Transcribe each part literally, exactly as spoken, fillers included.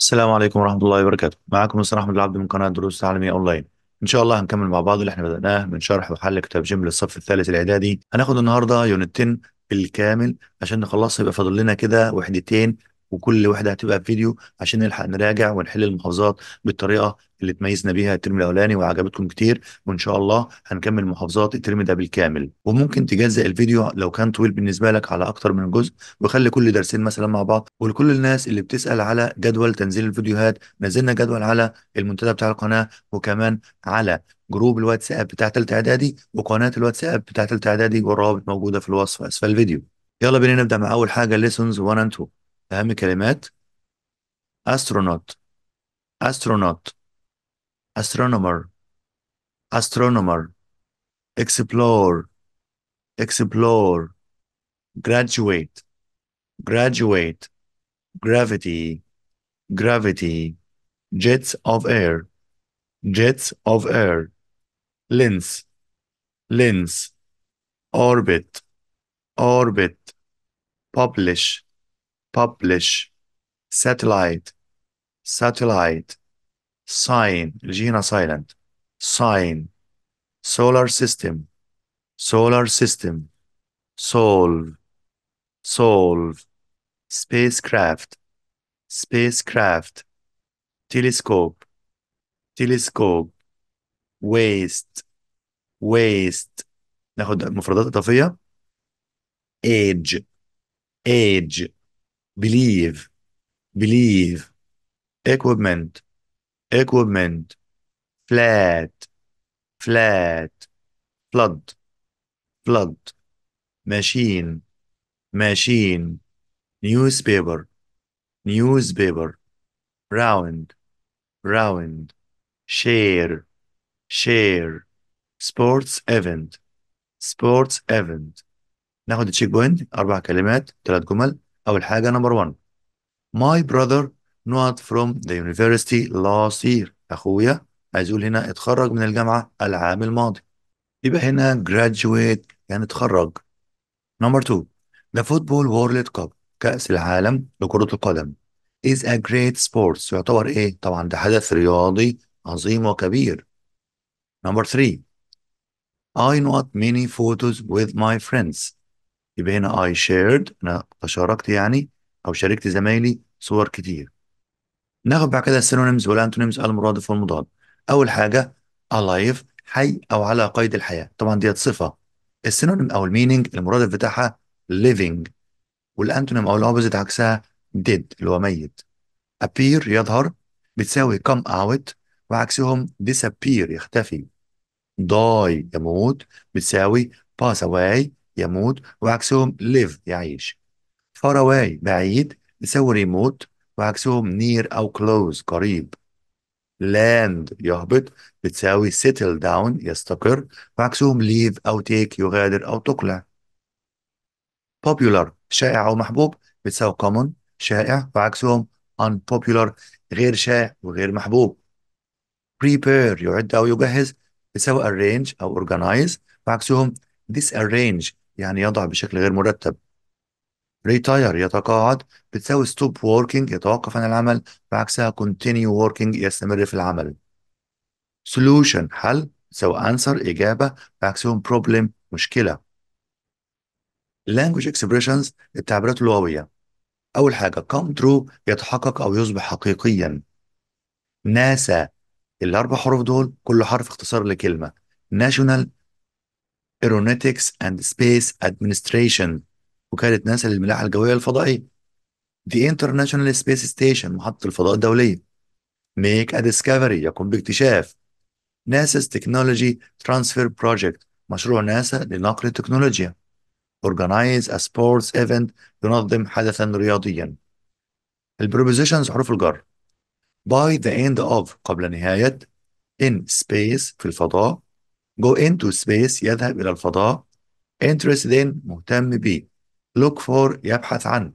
السلام عليكم ورحمة الله وبركاته. معكم مستر أحمد العبد من قناة دروس تعليمية أونلاين. إن شاء الله هنكمل مع بعض اللي إحنا بدأناه من شرح وحل كتاب جيم للصف الثالث الإعدادي. هناخد النهاردة يونت عشرة بالكامل عشان نخلصها، يبقى فاضل لنا كده وحدتين وكل وحدة هتبقى فيديو عشان نلحق نراجع ونحل المحافظات بالطريقة اللي تميزنا بيها الترم الأولاني وعجبتكم كتير، وإن شاء الله هنكمل محافظات الترم ده بالكامل. وممكن تجزأ الفيديو لو كان طويل بالنسبة لك على أكتر من جزء، وخلي كل درسين مثلا مع بعض. ولكل الناس اللي بتسأل على جدول تنزيل الفيديوهات، نزلنا جدول على المنتدى بتاع القناة، وكمان على جروب الواتساب بتاع تالتة إعدادي وقناة الواتساب بتاع تالتة إعدادي، والروابط موجودة في الوصف أسفل الفيديو. يلا بينا نبدأ مع أول حاجة lessons one and two. أهم كلمات astronaut astronaut astronomer astronomer explore explore graduate graduate gravity gravity jets of air jets of air lens lens orbit orbit publish publish satellite satellite sign الجينا silent sign solar system solar system solve solve spacecraft spacecraft telescope telescope waste waste ناخد مفردات إضافية age age believe believe equipment equipment flat flat flood flood machine machine newspaper newspaper round round share share sports event sports event ناخد تشيك بوينت. أربع كلمات ثلاث جمل. أول حاجة نمبر واحد My brother not from the university last year. أخويا عايز يقول هنا اتخرج من الجامعة العام الماضي، يبقى هنا graduate يعني اتخرج. نمبر اتنين The football world cup كأس العالم لكرة القدم is a great sports يعتبر إيه؟ طبعا ده حدث رياضي عظيم وكبير. نمبر ثلاثة I not many photos with my friends يبقى هنا I shared أنا تشاركت يعني أو شاركت زمايلي صور كتير. ناخد بعد كده السينونيمز والأنتونيمز المرادف والمضاد. أول حاجة alive حي أو على قيد الحياة، طبعا ديت صفة. السينونيم أو المينينج المرادف بتاعها living، والأنتونيم أو الأوبوزيت عكسها dead اللي هو ميت. appear يظهر بتساوي come out، وعكسهم disappear يختفي. die يموت بتساوي pass away يموت، وعكسهم live يعيش. far away بعيد بتساوي ريموت، وعكسهم near أو close قريب. land يهبط بتساوي settle down يستقر، وعكسهم leave أو take يغادر أو تقلع. popular شائع أو محبوب بتساوي common شائع، وعكسهم unpopular غير شائع وغير محبوب. prepare يعد أو يجهز بتساوي arrange أو organize، وعكسهم disarrange يعني يضع بشكل غير مرتب. retire يتقاعد بتساوي stop working يتوقف عن العمل، بعكسها continue working يستمر في العمل. solution حل بتساوي answer إجابة، بعكسهم problem مشكلة. language expressions التعبيرات اللغوية. أول حاجة come true يتحقق أو يصبح حقيقيا. ناسا الأربع حروف دول كل حرف اختصار لكلمة national Aeronautics and Space Administration وكالة ناسا للملاحة الجوية الفضائية. The International Space Station محطة الفضاء الدولية. Make a Discovery يقوم باكتشاف. NASA's Technology Transfer Project مشروع ناسا لنقل التكنولوجيا. Organize a Sports Event ينظم حدثا رياضيا. البروبوزيشنز حروف الجر. By the end of قبل نهاية. In space في الفضاء. go into space يذهب إلى الفضاء. interested in مهتم به. look for يبحث عنه.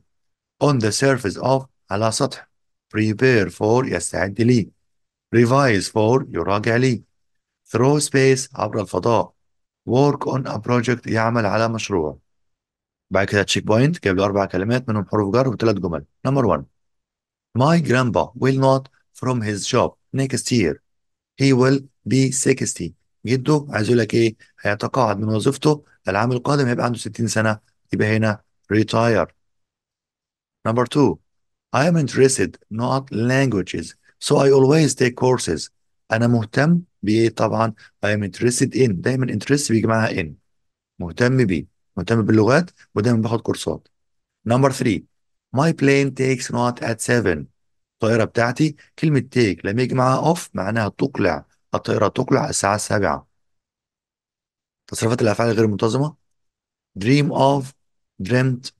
on the surface of على سطح. prepare for يستعد ليه. revise for يراجع ليه. through space عبر الفضاء. work on a project يعمل على مشروع. بعد كده تشيك بوينت جايب له أربع كلمات منهم حروف جر وثلاث جمل. نمبر واحد My grandpa will not from his shop next year. He will be sixty. جده عايز يقول لك ايه؟ هيتقاعد من وظيفته العام القادم، هيبقى عنده ستين سنة. يبقى هنا retire. Number two, I am interested not languages, so I always take courses. أنا مهتم بإيه؟ طبعا I am interested in، دايما interest بيجي معاها in، مهتم بيه، مهتم باللغات ودايما باخد كورسات. Number three, my plane takes not at seven. الطائرة بتاعتي، كلمة take لما يجي معاها off معناها تقلع، الطائرة تقلع الساعة السابعة. تصرفات الأفعال الغير منتظمة dream of، dreamt،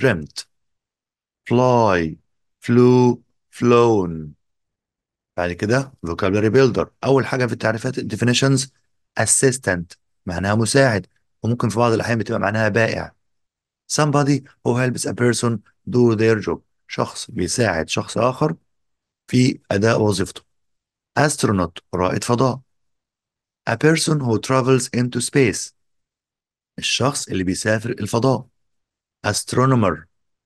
dreamt. fly، flew، flown. بعد كده vocabulary builder، أول حاجة في التعريفات definitions assistant معناها مساعد، وممكن في بعض الأحيان بتبقى معناها بائع. somebody who helps a person do their job، شخص بيساعد شخص آخر في أداء وظيفته. astronaut رائد فضاء. a person who travels into space، الشخص اللي بيسافر الفضاء. astronomer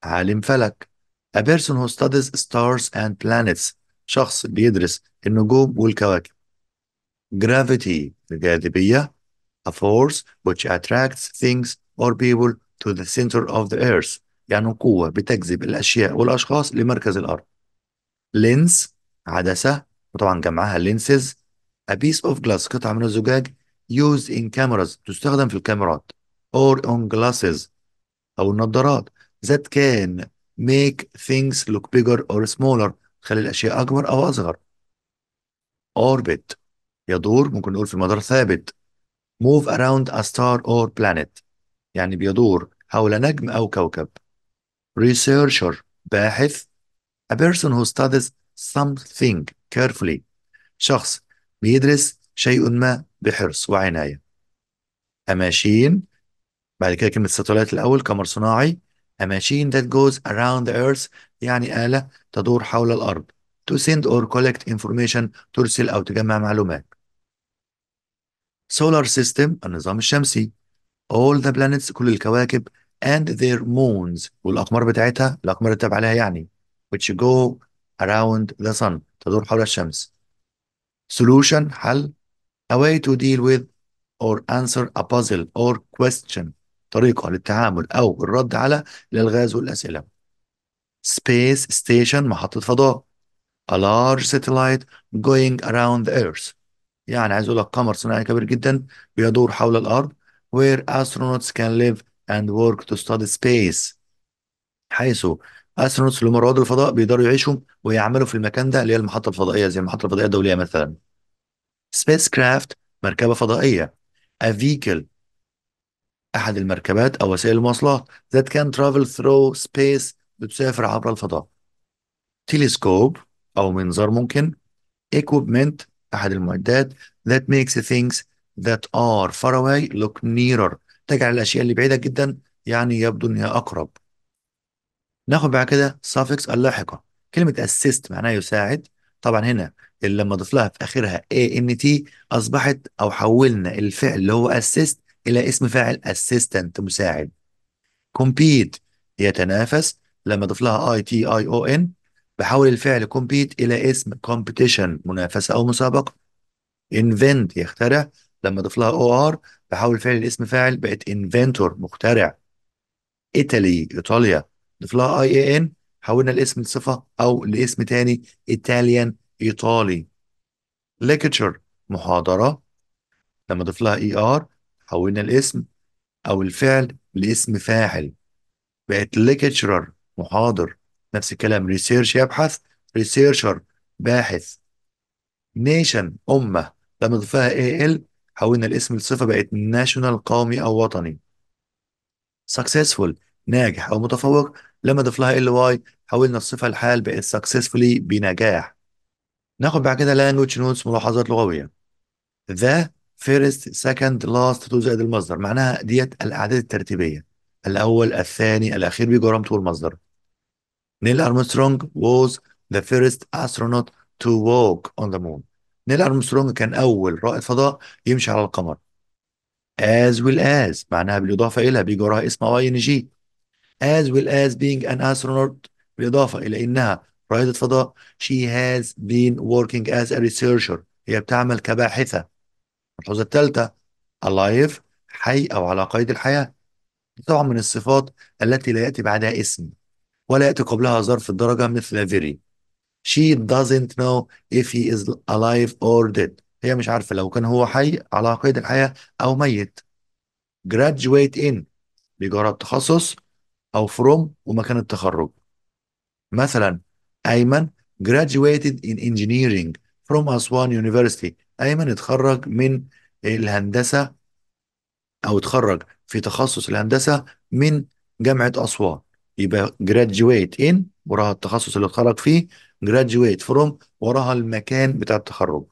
عالم فلك. a person who studies stars and planets، شخص بيدرس النجوم والكواكب. gravity الجاذبية، a force which attracts things or people to the center of the earth، يعني قوة بتجذب الأشياء والأشخاص لمركز الأرض. lens عدسة، وطبعا جمعها lenses. a piece of glass قطعة من الزجاج، used in cameras تستخدم في الكاميرات، or on glasses أو النظارات، that can make things look bigger or smaller، تخلي الأشياء أكبر أو أصغر. orbit يدور، ممكن نقول في مدار ثابت. move around a star or planet يعني بيدور حول نجم أو كوكب. researcher باحث، a person who studies something carefully، شخص بيدرس شيء ما بحرص وعناية. a machine، بعد كده كلمة ساتلايت الأول، قمر صناعي. a machine that goes around the earth يعني آلة تدور حول الأرض. to send or collect information ترسل أو تجمع معلومات. solar system النظام الشمسي. all the planets كل الكواكب، and their moons والأقمار بتاعتها، الأقمار اللي تابعة لها يعني، which go around the sun تدور حول الشمس. solution حل، a way to deal with or answer a puzzle or question، طريقة للتعامل أو الرد على الألغاز والأسئلة. space station محطة فضاء. a large satellite going around the earth، يعني عايز أقول لك قمر صناعي كبير جدا بيدور حول الأرض، where astronauts can live and work to study space، حيث astronauts اللي هم رواد الفضاء بيقدروا يعيشوا ويعملوا في المكان ده اللي هي المحطة الفضائية، زي المحطة الفضائية الدولية مثلا. spacecraft مركبة فضائية. a vehicle أحد المركبات أو وسائل المواصلات، that can travel through space بتسافر عبر الفضاء. telescope أو منظار ممكن. equipment أحد المعدات، that makes things that are far away look nearer، تجعل الأشياء اللي بعيدة جدا يعني يبدو إنها أقرب. ناخد بعد كده suffix اللاحقة، كلمة assist معناها يساعد، طبعا هنا اللي لما أضيف لها في آخرها ant أصبحت أو حولنا الفعل اللي هو assist إلى اسم فاعل assistant مساعد. compete يتنافس، لما أضيف لها I T I O N بحول الفعل compete إلى اسم competition منافسة أو مسابقة. invent يخترع، لما أضيف لها O R بحول الفعل إلى اسم فاعل بقت inventor مخترع. Italy إيطاليا، أضيف لها I A N حولنا الاسم لصفة أو لاسم تاني Italian إيطالي. lecture محاضرة، لما أضيف لها E R حولنا الاسم أو الفعل لاسم فاعل بقت lecturer محاضر. نفس الكلام research يبحث، researcher باحث. nation أمة، لما نضيفها A L حولنا الاسم لصفة بقت national قومي أو وطني. successful ناجح أو متفوق، لما نضيفلها L Y حولنا الصفة الحال بقت successfully بنجاح. ناخد بعد كده language notes ملاحظات لغوية. the first second last to زائد المصدر معناها ديت الأعداد الترتيبية، الأول الثاني الأخير بيجوا ورا المصدر. نيل أرمسترونج was the first astronaut to walk on the moon، نيل أرمسترونج كان أول رائد فضاء يمشي على القمر. as well as معناها بالإضافة إلى بيجي وراها اسم أو أي إن جي. as well as being an astronaut بالإضافة إلى إنها رائدة فضاء. she has been working as a researcher، هي بتعمل كباحثة. الحوزة الثالثة alive، حي أو على قيد الحياة، طبعا من الصفات التي لا يأتي بعدها اسم ولا يأتي قبلها ظرف الدرجة مثل very. she doesn't know if he is alive or dead، هي مش عارفة لو كان هو حي على قيد الحياة أو ميت. graduate in، بيجرى التخصص أو from ومكان التخرج. مثلا أيمن graduated in engineering from Aswan University، أيمن اتخرج من الهندسة أو اتخرج في تخصص الهندسة من جامعة أسوان. يبقى graduate in وراها التخصص اللي اتخرج فيه، graduate from وراها المكان بتاع التخرج.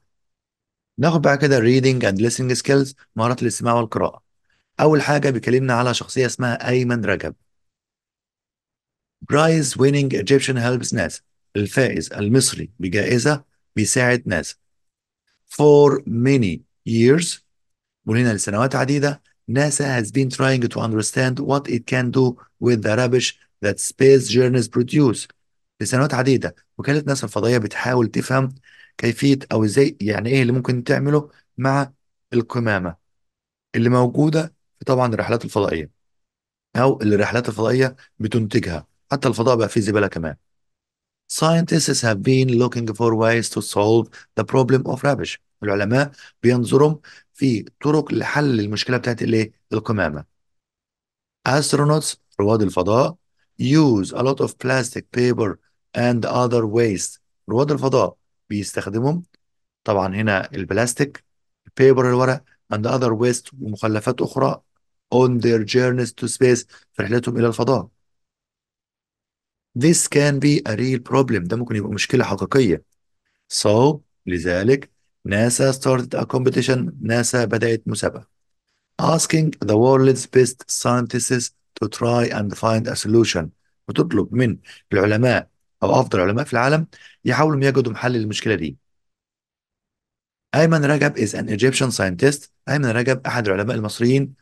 ناخد بقى كده reading and listening skills، مهارات الاستماع والقراءة. أول حاجة بيكلمنا على شخصية اسمها أيمن رجب. برايز ويننج ايجيبشن هيلبس ناسا، الفائز المصري بجائزة بيساعد ناسا. for many years، وهنا لسنوات عديدة، ناسا has been trying to understand what it can do with the rubbish that space journeys produce. لسنوات عديدة وكالة ناسا الفضائية بتحاول تفهم كيفية أو ازاي، يعني إيه اللي ممكن تعمله مع القمامة اللي موجودة في طبعا الرحلات الفضائية أو اللي الرحلات الفضائية بتنتجها، حتى الفضاء بقى فيه زبالة كمان. Scientists have been looking for ways to solve the problem of rubbish. العلماء بينظروا في طرق لحل المشكلة بتاعت الايه؟ القمامة. Astronauts، رواد الفضاء، use a lot of plastic, paper and other waste. رواد الفضاء بيستخدموا طبعا هنا البلاستيك، البيبر الورق، and other waste ومخلفات أخرى on their journeys to space، في رحلتهم إلى الفضاء. This can be a real problem، ده ممكن يبقى مشكلة حقيقية. So لذلك ناسا started a competition، ناسا بدأت مسابقة. Asking the world's best scientists to try and find a solution، وتطلب من العلماء أو أفضل علماء في العالم يحاولوا يجدوا حل للمشكلة دي. أيمن رجب is an Egyptian scientist، أيمن رجب أحد العلماء المصريين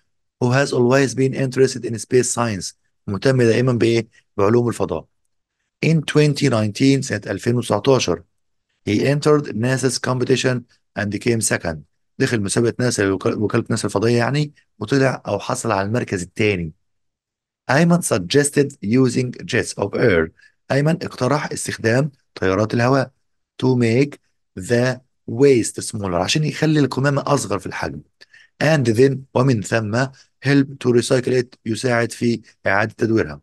who has always been interested in space science، مهتم دائما بإيه؟ بعلوم الفضاء. In twenty nineteen، سنة ألفين وتسعتاشر، he entered NASA's competition and became second، دخل مسابقة ناسا وكالة ناسا الفضائية يعني، وطلع أو حصل على المركز الثاني. أيمن suggested using jets of air، أيمن اقترح استخدام طيارات الهواء to make the waste smaller، عشان يخلي القمامة أصغر في الحجم. and then ومن ثم help to recycle it، يساعد في إعادة تدويرها.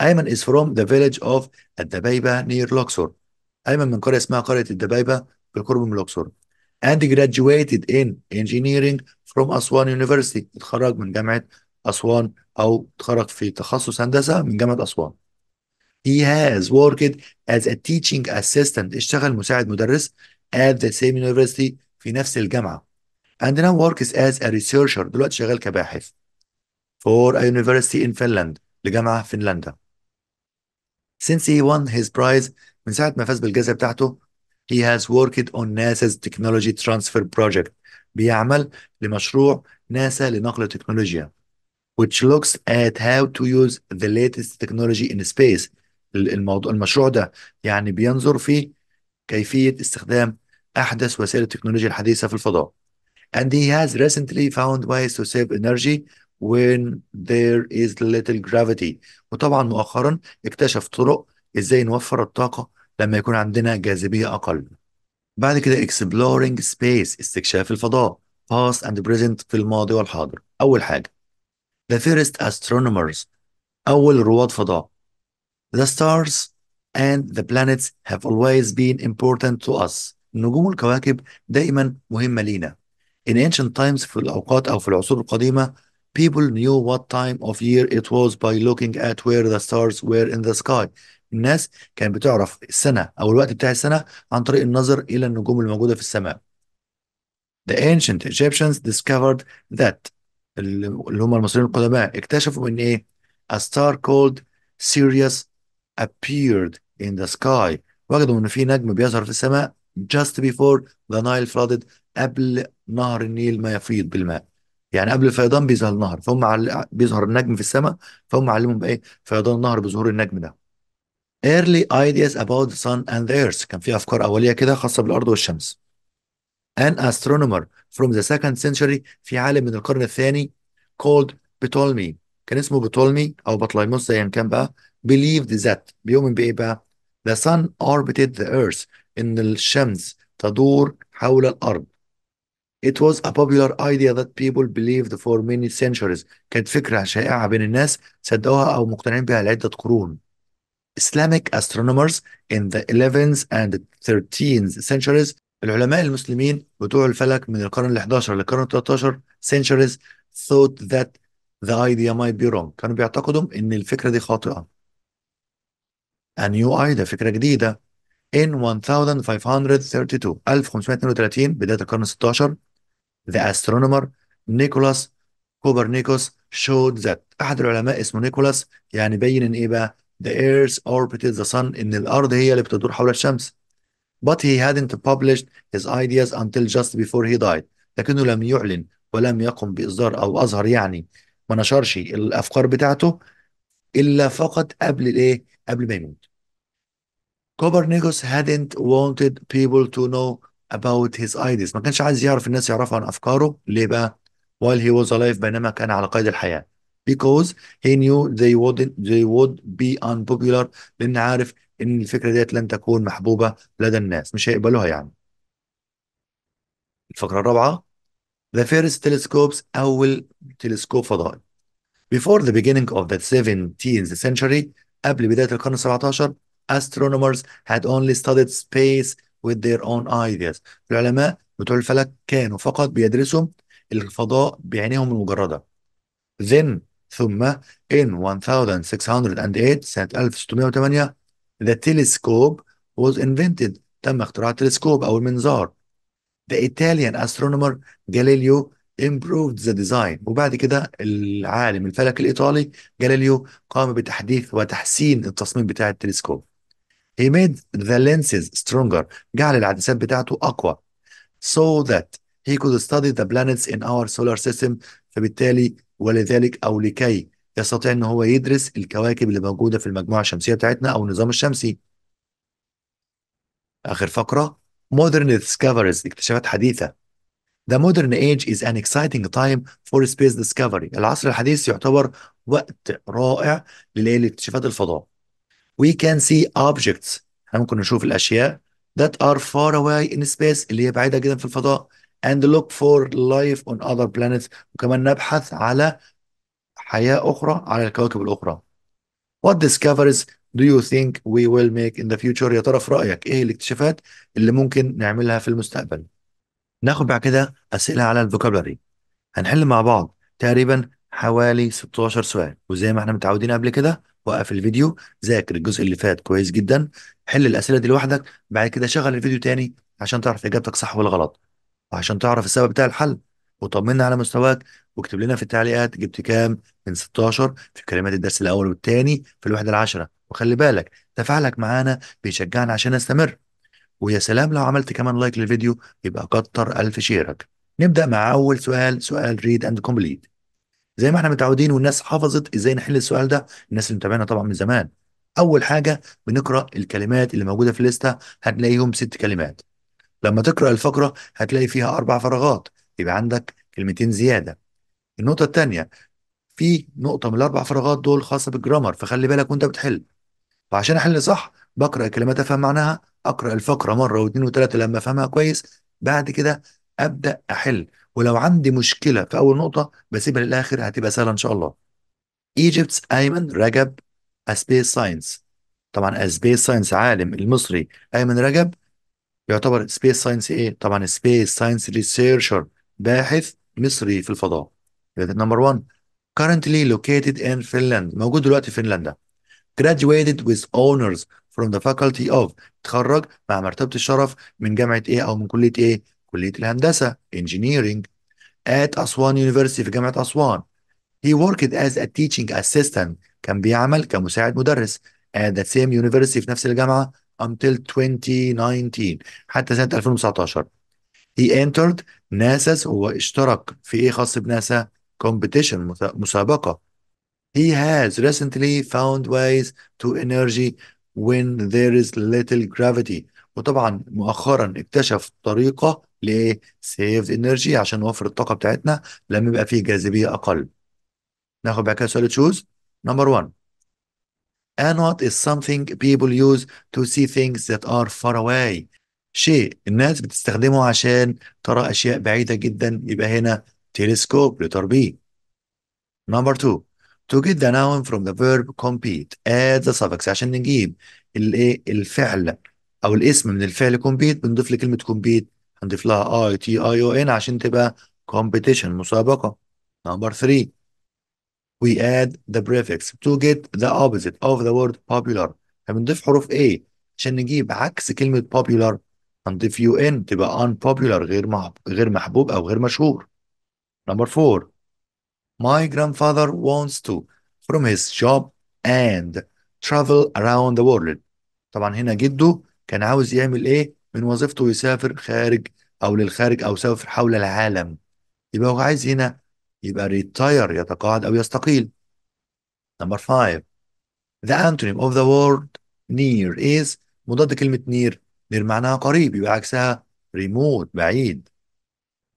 أيمن is from the village of الدبيبة near Luxor، أيمن من قرية اسمها قرية الدبيبة بالقرب من لوكسور. and graduated in engineering from Aswan University، اتخرج من جامعة أسوان أو اتخرج في تخصص هندسة من جامعة أسوان. he has worked as a teaching assistant، اشتغل مساعد مدرس at the same university، في نفس الجامعة. and now works as a researcher، دلوقتي شغال كباحث. for a university in Finland، لجامعة فنلندا. since he won his prize، من ساعة ما فاز بالجائزة بتاعته، he has worked on NASA's technology transfer project، بيعمل لمشروع ناسا لنقل التكنولوجيا which looks at how to use the latest technology in space. الموضوع المشروع ده يعني بينظر في كيفية استخدام أحدث وسائل التكنولوجيا الحديثة في الفضاء. and he has recently found ways to save energy when there is little gravity، وطبعا مؤخرا اكتشف طرق ازاي نوفر الطاقة لما يكون عندنا جاذبية أقل. بعد كده exploring space، استكشاف الفضاء، past and present، في الماضي والحاضر. أول حاجة the first astronomers، أول رواد فضاء. the stars and the planets have always been important to us، النجوم والكواكب دائما مهمة لينا. in ancient times، في الأوقات أو في العصور القديمة، people knew what time of year it was by looking at where the stars were in the sky، الناس كانت بتعرف السنة أو الوقت بتاع السنة عن طريق النظر إلى النجوم الموجودة في السماء. the ancient Egyptians discovered that، اللي هم المصريين القدماء اكتشفوا إن إيه؟ a star called Sirius appeared in the sky، وجدوا إن في نجم بيظهر في السماء just before the Nile flooded، قبل نهر النيل ما يفيض بالماء، يعني قبل الفيضان بيظهر النهر، فهم عل... بيظهر النجم في السماء، فهم علمهم بإيه؟ فيضان النهر بظهور النجم ده. early ideas about the sun and the earth. كان في افكار اوليه كده خاصه بالارض والشمس. An astronomer from the second century, في عالم من القرن الثاني called Ptolemy, كان اسمه بطولمي او بطليموس زي ما كان بقى, believed that, بيؤمن بايه بقى؟ The sun orbited the earth, ان الشمس تدور حول الارض. It was a popular idea that people believed for many centuries. كانت فكره شائعه بين الناس صدقوها او مقتنعين بها لعده قرون. Islamic astronomers in the eleventh and thirteenth centuries, العلماء المسلمين بتوع الفلك من القرن الحادي عشر للقرن الثالث عشر centuries thought that the idea might be wrong. كانوا بيعتقدوا ان الفكره دي خاطئه. A new idea, فكره جديده. In fifteen thirty-two, ألف وخمسمائة واثنين وثلاثين بدايه القرن السادس عشر, the astronomer نيكولاس كوبرنيكوس showed that, احد العلماء اسمه نيكولاس يعني بين ان ايه بقى؟ The earth orbited the sun, ان الارض هي اللي بتدور حول الشمس. But he hadn't published his ideas until just before he died. لكنه لم يعلن ولم يقم باصدار او اظهر يعني ما نشرش الافكار بتاعته الا فقط قبل الايه؟ قبل ما يموت. Copernicus hadn't wanted people to know about his ideas. ما كانش عايز يعرف الناس يعرفوا عن افكاره. ليه بقى؟ While he was alive, بينما كان على قيد الحياه. Because he knew they wouldn't they would be unpopular. لان عارف ان الفكره ديت لن تكون محبوبه لدى الناس، مش هيقبلوها يعني. الفقره الرابعه. The first telescopes, أول تلسكوب فضائي. Before the beginning of the seventeenth century, قبل بداية القرن السابع عشر, astronomers had only studied space with their own ideas. العلماء بتوع الفلك كانوا فقط بيدرسوا الفضاء بعينيهم المجردة. Then, ثم, in ألف وستمائة وثمانية سنة ألف وستمائة وثمانية, the telescope was invented. تم اختراع التلسكوب أو المنظار. The Italian astronomer Galileo improved the design. وبعد كده العالم الفلك الإيطالي جاليليو قام بتحديث وتحسين التصميم بتاع التلسكوب. He made the lenses stronger. جعل العدسات بتاعته أقوى. So that he could study the planets in our solar system. فبالتالي ولذلك أو لكي يستطيع إن هو يدرس الكواكب اللي موجودة في المجموعة الشمسية بتاعتنا أو النظام الشمسي. آخر فقرة. Modern discoveries, اكتشافات حديثة. The modern age is an exciting time for space discovery. العصر الحديث يعتبر وقت رائع لاكتشافات الفضاء. We can see objects, ممكن نشوف الأشياء that are far away in space, اللي هي بعيدة جدا في الفضاء, and look for life on other planets, وكمان نبحث على حياة أخرى على الكواكب الأخرى. What discoveries do you think we will make in the future? يا ترى في رأيك إيه الاكتشافات اللي ممكن نعملها في المستقبل؟ ناخد بعد كده أسئلة على الفوكابلري. هنحل مع بعض تقريبا حوالي ستة عشر سؤال، وزي ما احنا متعودين قبل كده وقف الفيديو، ذاكر الجزء اللي فات كويس جدا، حل الأسئلة دي لوحدك، بعد كده شغل الفيديو تاني عشان تعرف إجابتك صح ولا غلط، وعشان تعرف السبب بتاع الحل، وطمنا على مستواك، واكتب لنا في التعليقات جبت كام من ستة عشر في كلمات الدرس الأول والتاني في الوحدة العشرة. وخلي بالك تفاعلك معانا بيشجعنا عشان نستمر. ويا سلام لو عملت كمان لايك للفيديو، يبقى كتر ألف شيرك. نبدأ مع أول سؤال، سؤال ريد أند كومبليت. زي ما احنا متعودين والناس حفظت إزاي نحل السؤال ده، الناس اللي متابعنا طبعا من زمان. أول حاجة بنقرأ الكلمات اللي موجودة في الليستة، هتلاقيهم ست كلمات. لما تقرأ الفقرة هتلاقي فيها أربع فراغات، يبقى عندك كلمتين زيادة. النقطة الثانية، في نقطة من الأربع فراغات دول خاصة بالجرامر، فخلي بالك وأنت بتحل. فعشان احل صح بقرا الكلمات افهم معناها، اقرا الفقره مره واثنين وثلاثه لما افهمها كويس، بعد كده ابدا احل، ولو عندي مشكله في اول نقطه بسيبها للاخر هتبقى سهله ان شاء الله. Egypt's Ayman Rajab a space science. طبعا a space science عالم المصري أيمن رجب يعتبر space science ايه؟ طبعا space science researcher باحث مصري في الفضاء. يبقى نمبر واحد. Currently located in Finland. موجود دلوقتي في فنلندا. Graduated with honors from the faculty of. اتخرج مع مرتبة الشرف من جامعة ايه او من كلية ايه؟ كلية الهندسة engineering at Aswan University في جامعة أسوان. He worked as a teaching assistant. كان بيعمل كمساعد مدرس at the same university في نفس الجامعة until twenty nineteen حتى سنة ألفين وتسعة عشر. He entered NASA's. هو اشترك في ايه خاص بناسا؟ competition مسابقة. He has recently found ways to energy. when there is little gravity. وطبعا مؤخرا اكتشف طريقة لايه saved energy عشان نوفر الطاقة بتاعتنا لما يبقى فيه جاذبية أقل. ناخد بقى كده سؤال تشوز. نمبر واحد. Anot is something people use to see things that are far away. شيء الناس بتستخدمه عشان ترى أشياء بعيدة جدا، يبقى هنا تلسكوب لتربيه. نمبر اتنين. To get the noun from the verb compete add the suffix. عشان نجيب الايه الفعل او الاسم من الفعل compete بنضيف لكلمه compete، هنضيف لها اي تي اي او ان عشان تبقى competition مسابقه. نمبر ثلاثة. We add the prefix to get the opposite of the word popular. فبنضيف حروف A عشان نجيب عكس كلمه popular، هنضيف يو ان تبقى unpopular غير غير محبوب او غير مشهور. نمبر أربعة. My grandfather wants to, from his job and travel around the world. طبعا هنا جده كان عاوز يعمل ايه من وظيفته، يسافر خارج او للخارج او يسافر حول العالم، يبقى هو عايز هنا يبقى ريتاير يتقاعد او يستقيل. نمبر خمسة. The antonym of the word near is مضاد كلمة near، near معناها قريب يبقى عكسها remote بعيد.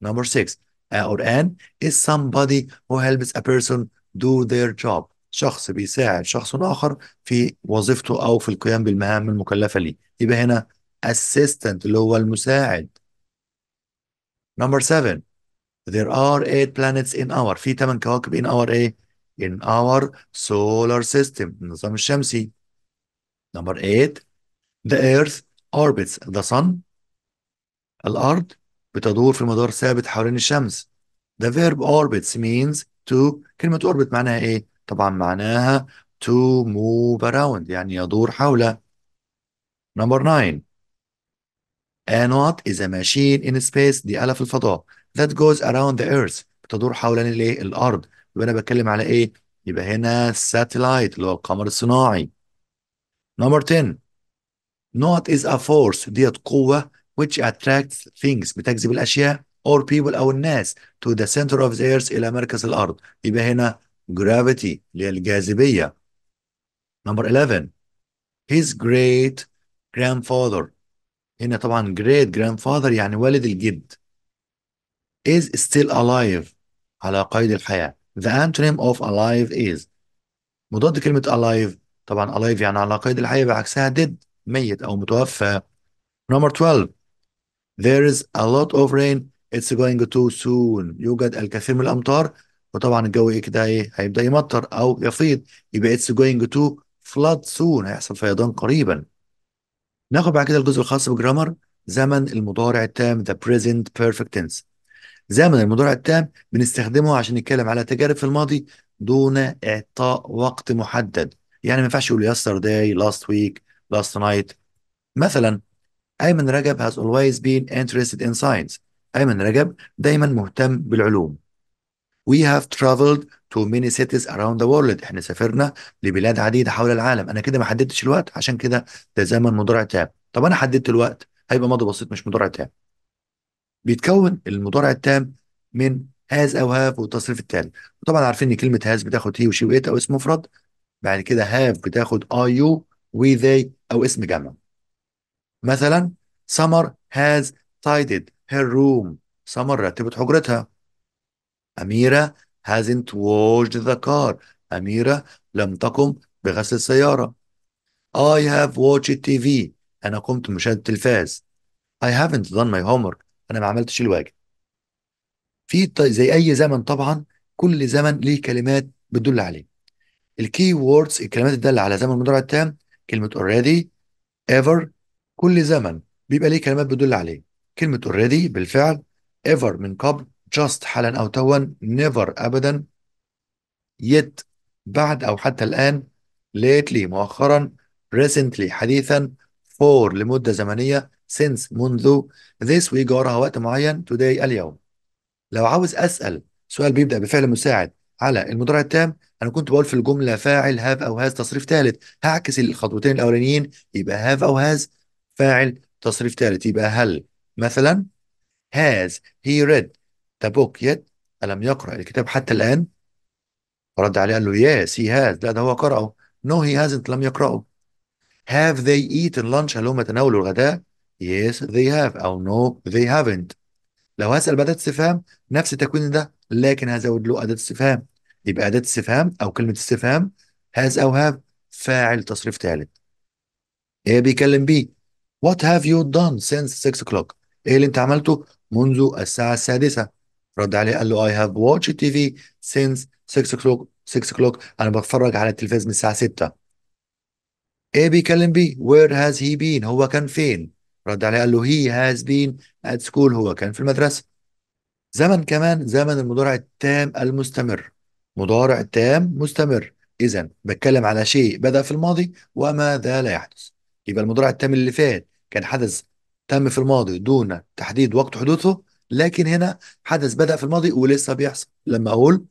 نمبر ستة. A or an is somebody who helps a person do their job. شخص بيساعد شخص آخر في وظيفته أو في القيام بالمهام المكلفة ليه، يبقى هنا assistant اللي هو المساعد. Number seven. There are eight planets in our. في ثمان كواكب in our إيه؟ in our solar system النظام الشمسي. Number eight. The earth orbits the sun. الأرض بتدور في مدار ثابت حوالين الشمس. The verb orbits means to. كلمة orbit معناها ايه؟ طبعا معناها to move around يعني يدور حوله. Number nine. Anot is a machine in space. دي آلة في الفضاء that goes around the earth. بتدور حوالين الايه؟ الأرض. يبقى أنا بتكلم على ايه؟ يبقى هنا satellite اللي هو القمر الصناعي. Number ten. Not is a force. ديت قوة which attracts things بتجذب الأشياء or people أو الناس to the center of the earth إلى مركز الأرض، يبقى هنا gravity اللي هي الجاذبية. Number eleven. His great grandfather. هنا طبعا great grandfather يعني والد الجد. is still alive على قيد الحياة. The antonym of alive is مضاد كلمة alive، طبعا alive يعني على قيد الحياة بعكسها dead ميت أو متوفى. Number twelve. There is a lot of rain. It's going too soon. يوجد الكثير من الأمطار وطبعا الجو إيه كده إيه؟ هيبدأ يمطر أو يفيض، يبقى it's going to flood soon هيحصل فيضان قريبا. ناخد بعد كده الجزء الخاص بالجرامر. زمن المضارع التام the present perfect tense. زمن المضارع التام بنستخدمه عشان نتكلم على تجارب في الماضي دون إعطاء وقت محدد، يعني ما ينفعش يقول yesterday, last week, last night. مثلا أيمن رجب has always been interested in science. أيمن رجب دايما مهتم بالعلوم. We have traveled to many cities around the world. احنا سافرنا لبلاد عديدة حول العالم. أنا كده ما حددتش الوقت عشان كده ده زمن مضارع تام. طب أنا حددت الوقت هيبقى ماضي بسيط مش مضارع تام. بيتكون المضارع التام من has أو have والتصريف التالي. وطبعا عارفين إن كلمة has بتاخد he وشي وإيت أو اسم مفرد. بعد كده have بتاخد I you we they أو اسم جمع. مثلا Summer has tidied her room. Summer رتبت حجرتها. أميرة hasn't washed the car. أميرة لم تقم بغسل السيارة. I have watched تي في. أنا قمت بمشاهدة التلفاز. I haven't done my homework. أنا ما عملتش الواجب. في زي أي زمن طبعا كل زمن ليه كلمات بتدل عليه. الكي ووردز الكلمات الدالة على زمن المضارع التام كلمة already ever. كل زمن بيبقى ليه كلمات بتدل عليه. كلمة already بالفعل، ever من قبل، just حالا أو توا، never أبدا، yet بعد أو حتى الآن، lately مؤخرا، recently حديثا، for لمدة زمنية، since منذ، this ويجي وراها وقت معين، today اليوم. لو عاوز أسأل سؤال بيبدأ بفعل مساعد على المضارع التام، أنا كنت بقول في الجملة فاعل have أو has تصريف ثالث، هعكس الخطوتين الأولانيين يبقى have أو has فاعل تصريف ثالث يبقى هل. مثلا has he read the book yet؟ ألم يقرأ الكتاب حتى الآن؟ فرد عليه قال له yes he has، لا ده هو قرأه. no he hasn't لم يقرأه. Have they eaten lunch؟ هل هم تناولوا الغداء؟ Yes they have أو no they haven't. لو هسأل بأداة استفهام نفس التكوين ده لكن هزود له أداة استفهام، يبقى أداة استفهام أو كلمة استفهام has أو have فاعل تصريف ثالث. A بيكلم B What have you done since six o'clock؟ إيه اللي أنت عملته منذ الساعة السادسة؟ رد عليه قال له I have watched تي في since six o'clock six o'clock أنا بتفرج على التلفاز من الساعة ستة. A بيكلم B Where has he been؟ هو كان فين؟ رد عليه قال له he has been at school هو كان في المدرسة. زمن كمان زمن المضارع التام المستمر، مضارع تام مستمر، إذا بتكلم على شيء بدأ في الماضي وماذا لا يحدث. يبقى المضارع التام اللي فات كان حدث تم في الماضي دون تحديد وقت حدوثه، لكن هنا حدث بدأ في الماضي ولسه بيحصل. لما أقول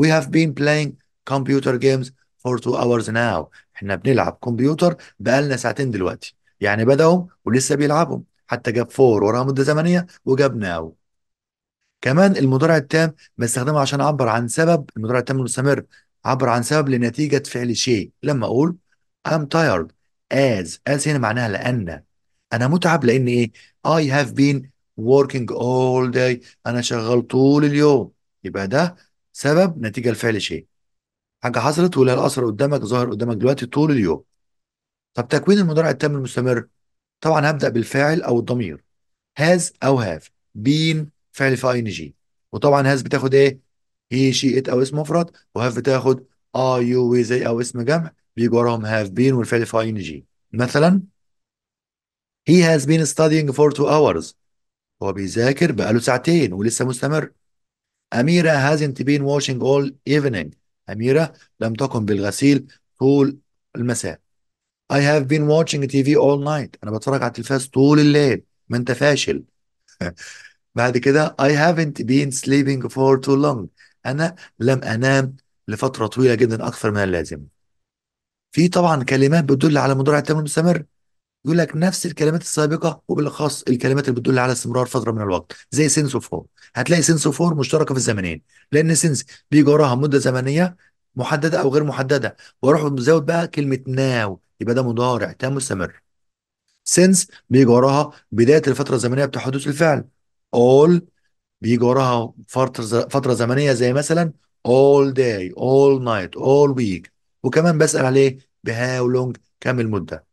we have been playing computer games for two hours now إحنا بنلعب كمبيوتر بقالنا ساعتين دلوقتي، يعني بدأوا ولسه بيلعبهم، حتى جاب فور وراها مدة زمنية وجاب ناو. كمان المضارع التام بستخدمه عشان أعبر عن سبب، المضارع التام المستمر عبر عن سبب لنتيجة فعل شيء. لما أقول I'm tired as as هنا معناها لأن، أنا متعب لأن إيه؟ I have been working all day أنا شغال طول اليوم، يبقى ده سبب نتيجة لفعل شيء. حاجة حصلت ولا الأثر قدامك ظاهر قدامك دلوقتي طول اليوم. طب تكوين المضارع التام المستمر طبعا هبدأ بالفاعل أو الضمير has أو have، been فعل في آي إن جي، وطبعا has بتاخد إيه؟ he she it أو اسم مفرد، وهاف بتاخد are you with أو اسم جمع بيجي وراهم have been والفعل في آي إن جي. مثلا he has been studying for two hours هو بيذاكر بقاله ساعتين ولسه مستمر. أميرة hasn't been washing all evening أميرة لم تقم بالغسيل طول المساء. I have been watching تي في all night أنا بتفرج على التلفاز طول الليل، ما أنت فاشل. بعد كده I haven't been sleeping for too long أنا لم أنام لفترة طويلة جدا أكثر من اللازم. في طبعا كلمات بتدل على مضارع التام المستمر يقول لك نفس الكلمات السابقة وبالأخص الكلمات اللي بتدل على استمرار فترة من الوقت زي since وfor، هتلاقي since وfor مشتركة في الزمنين لأن since بيجي وراها مدة زمنية محددة أو غير محددة، وأروح مزود بقى كلمة now يبقى ده مضارع تام مستمر. since بيجي وراها بداية الفترة الزمنية بتاع حدوث الفعل. all بيجي وراها فترة فترة زمنية زي مثلا all day all night all week، وكمان بسأل عليه بهاو لونج كام المدة.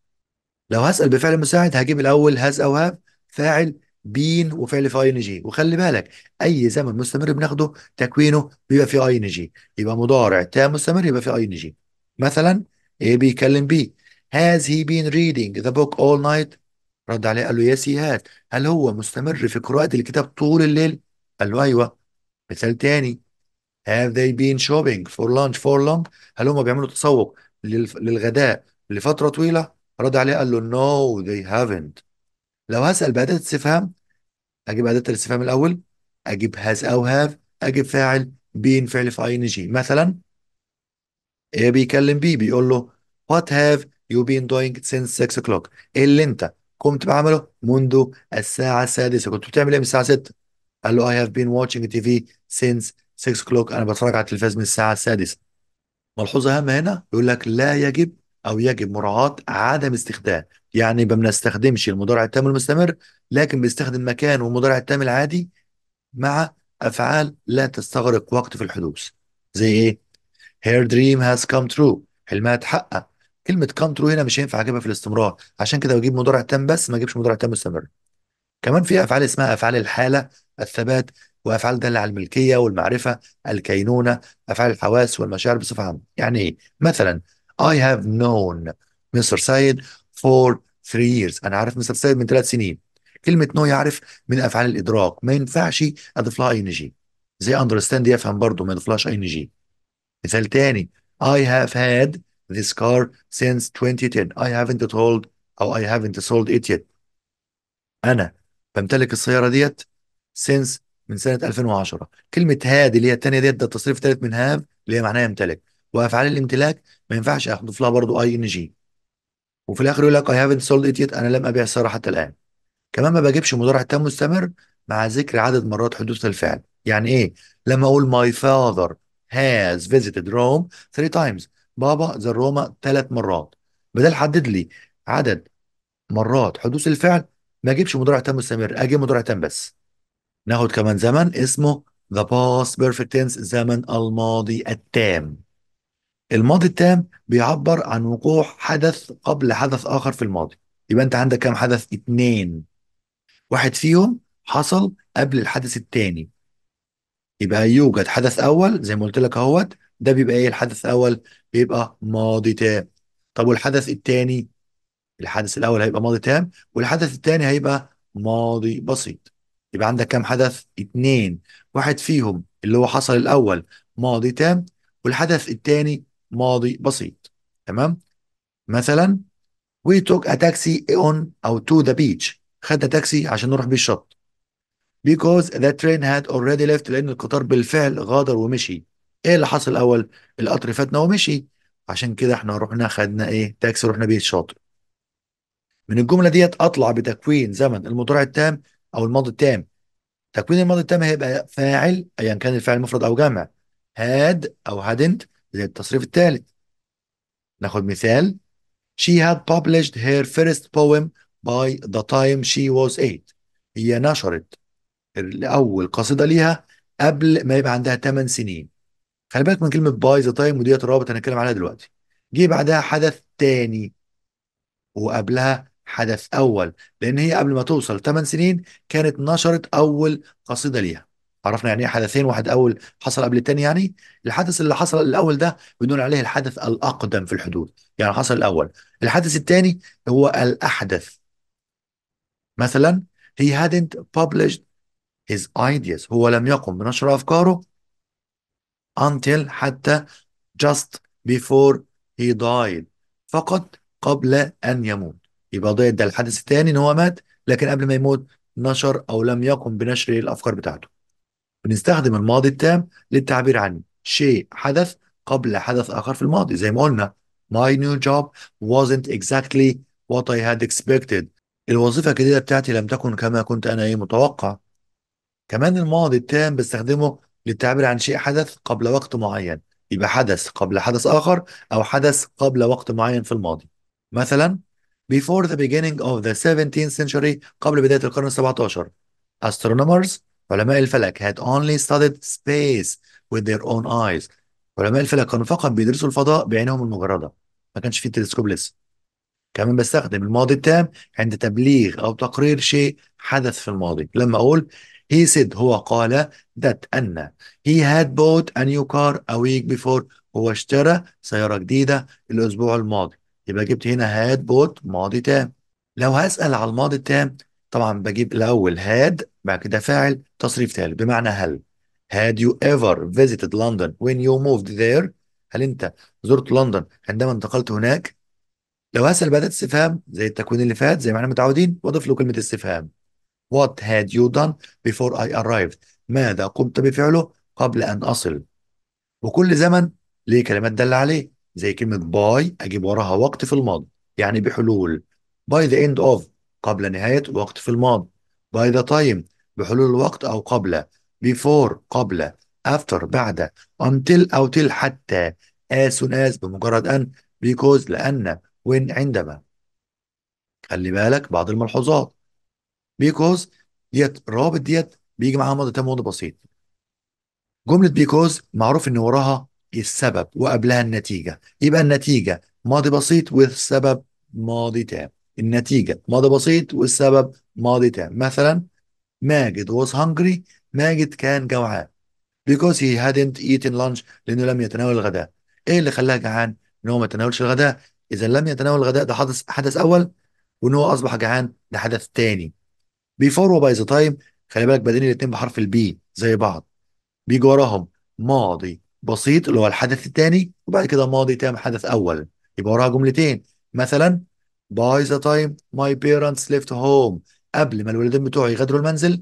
لو هسأل بفعل مساعد هجيب الأول has أو have فاعل been وفعل في آي إن جي، وخلي بالك أي زمن مستمر بناخده تكوينه بيبقى في آي إن جي، يبقى مضارع تام مستمر يبقى في آي إن جي. مثلا A بيكلم B has he been reading the book all night؟ رد عليه قال له yes he has هل هو مستمر في قراءة الكتاب طول الليل؟ قال له أيوه. مثال تاني have they been shopping for lunch for long؟ هل هم بيعملوا تسوق للغداء لفترة طويلة؟ رد عليه قال له no they haven't. لو هسأل بأداة استفهام أجيب أداة الاستفهام الأول، أجيب has أو have، أجيب فاعل been فعل في آي إن جي. مثلا A بيكلم B بيقول له what have you been doing since six o'clock؟ إيه اللي أنت قمت بعمله منذ الساعة السادسة؟ كنت بتعمل إيه من الساعة ستة؟ قال له I have been watching تي في since six o'clock أنا بتفرج على التلفاز من الساعة السادسة. ملحوظة هامة هنا يقول لك لا يجب أو يجب مراعاة عدم استخدام، يعني ما بنستخدمش المضارع التام المستمر لكن بنستخدم مكان والمضارع التام العادي مع أفعال لا تستغرق وقت في الحدوث. زي إيه؟ Her dream has come true حلمها اتحقق. كلمة come true هنا مش هينفع أجيبها في الاستمرار، عشان كده بجيب مضارع تام بس ما أجيبش مضارع تام مستمر. كمان في أفعال اسمها أفعال الحالة، الثبات، وأفعال دالة على الملكية والمعرفة، الكينونة، أفعال الحواس والمشاعر بصفة عامة. يعني إيه؟ مثلا I have known مستر سيد for three years أنا عارف مستر سيد من ثلاث سنين. كلمة know يعرف من أفعال الإدراك، ما ينفعش أضيف لها آي إن جي زي understand يفهم برضه ما يضيفلهاش آي إن جي. مثال تاني I have had this car since twenty ten I haven't told أو I haven't sold it yet أنا بمتلك السيارة ديت since من سنة ألفين وعشرة. كلمة هاد اللي هي التانية ديت ده التصريف الثالث من هاف اللي هي معناها يمتلك، وافعال الامتلاك ما ينفعش اضيف لها برضه اي ان جي. وفي الاخر يقول لك I haven't sold it yet انا لم ابيع السياره حتى الان. كمان ما بجيبش مضارع تام مستمر مع ذكر عدد مرات حدوث الفعل. يعني ايه؟ لما اقول my father has visited Rome three times بابا زار روما ثلاث مرات، بدل حدد لي عدد مرات حدوث الفعل، ما اجيبش مضارع تام مستمر، اجيب مضارع تام بس. ناخد كمان زمن اسمه the past perfect tense، زمن الماضي التام. الماضي التام بيعبر عن وقوع حدث قبل حدث آخر في الماضي. يبقى أنت عندك كام حدث؟ اتنين، واحد فيهم حصل قبل الحدث التاني، يبقى يوجد حدث أول زي ما قلت لك أهوت، ده بيبقى إيه؟ الحدث الأول بيبقى ماضي تام. طب والحدث التاني؟ الحدث الأول هيبقى ماضي تام، والحدث التاني هيبقى ماضي بسيط. يبقى عندك كام حدث؟ اتنين، واحد فيهم اللي هو حصل الأول ماضي تام، والحدث التاني ماضي بسيط. تمام؟ مثلا we took a taxi on أو to the beach، خدنا تاكسي عشان نروح بيه الشط. because the train had already left، لأن القطار بالفعل غادر ومشي. إيه اللي حصل الأول؟ القطر فاتنا ومشي، عشان كده إحنا رحنا خدنا إيه؟ تاكسي، رحنا بيه الشاطئ. من الجملة ديت أطلع بتكوين زمن المضارع التام أو الماضي التام. تكوين الماضي التام هيبقى فاعل أيا كان الفاعل مفرد أو جمع، هاد أو هادنت زي التصريف الثالث. ناخد مثال: She had published her first poem by the time she was eight. هي نشرت أول قصيدة ليها قبل ما يبقى عندها ثمان سنين. خلي بالك من كلمة by the time، وديت الرابط هنتكلم عليها دلوقتي. جه بعدها حدث ثاني وقبلها حدث أول، لأن هي قبل ما توصل ثمان سنين كانت نشرت أول قصيدة ليها. عرفنا يعني ايه حدثين، واحد اول حصل قبل الثاني، يعني الحدث اللي حصل الاول ده بنقول عليه الحدث الاقدم في الحدوث، يعني حصل الاول. الحدث الثاني هو الاحدث. مثلا he hadn't published his ideas، هو لم يقم بنشر افكاره until، حتى just before he died، فقط قبل ان يموت. يبقى ده ده الحدث الثاني، ان هو مات لكن قبل ما يموت نشر او لم يقم بنشر الافكار بتاعته. بنستخدم الماضي التام للتعبير عن شيء حدث قبل حدث آخر في الماضي، زي ما قلنا My new job wasn't exactly what I had expected، الوظيفة الجديدة بتاعتي لم تكن كما كنت أنا إيه متوقع. كمان الماضي التام بستخدمه للتعبير عن شيء حدث قبل وقت معين، يبقى حدث قبل حدث آخر أو حدث قبل وقت معين في الماضي. مثلا Before the beginning of the seventeenth century، قبل بداية القرن السبعتاشر، astronomers، علماء الفلك، had only studied space with their own eyes، علماء الفلك كانوا فقط بيدرسوا الفضاء بعينهم المجردة، ما كانش فيه تلسكوب لسه. كمان بستخدم الماضي التام عند تبليغ أو تقرير شيء حدث في الماضي، لما أقول he said، هو قال، that أن he had bought a new car a week before، هو اشترى سيارة جديدة الأسبوع الماضي، يبقى جبت هنا had bought ماضي تام. لو هسأل على الماضي التام طبعا بجيب الأول had، بعد كده فاعل، تصريف ثالث بمعنى هل. Had you ever visited London when you moved there؟ هل أنت زرت لندن عندما انتقلت هناك؟ لو هسأل بأداة استفهام زي التكوين اللي فات زي ما احنا متعودين، وأضيف له كلمة استفهام. What had you done before I arrived؟ ماذا قمت بفعله قبل أن أصل؟ وكل زمن ليه كلمات دالة عليه، زي كلمة باي أجيب وراها وقت في الماضي، يعني بحلول by the end of، قبل نهاية وقت في الماضي. by the time، بحلول الوقت أو قبله. before، قبل. after، بعد. until أو till، حتى. as soon as، بمجرد أن. because، لأن. when، عندما. خلي بالك بعض الملحوظات. because ديت رابط ديت بيجي معاها ماضي تام وماضي بسيط. جملة because معروف إن وراها السبب وقبلها النتيجة، يبقى النتيجة ماضي بسيط والسبب ماضي تام. النتيجة ماضي بسيط والسبب ماضي تام. مثلا ماجد was hungry، ماجد كان جوعان because he hadn't eaten lunch، لأنه لم يتناول الغداء. إيه اللي خلاه جعان؟ إن هو ما تناولش الغداء. إذا لم يتناول الغداء ده حدث حدث أول، وإن هو أصبح جعان ده حدث تاني. before و by the time خلي بالك بادئين الاتنين بحرف البي زي بعض، بيجي وراهم ماضي بسيط اللي هو الحدث التاني، وبعد كده ماضي تام حدث أول، يبقى وراها جملتين. مثلا by the time my parents left home، قبل ما الوالدين بتوعي يغادروا المنزل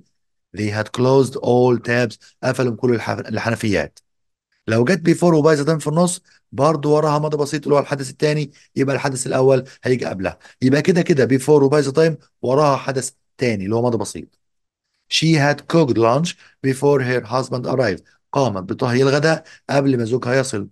they had closed all tabs، قفلوا كل الحنفيات. لو جت before وباي ذا تايم في النص برضه وراها ماضي بسيط اللي هو الحدث الثاني، يبقى الحدث الاول هيجي قبلها، يبقى كده كده before وباي ذا تايم وراها حدث ثاني اللي هو ماضي بسيط. she had cooked lunch before her husband arrived، قامت بطهي الغداء قبل ما زوجها يصل.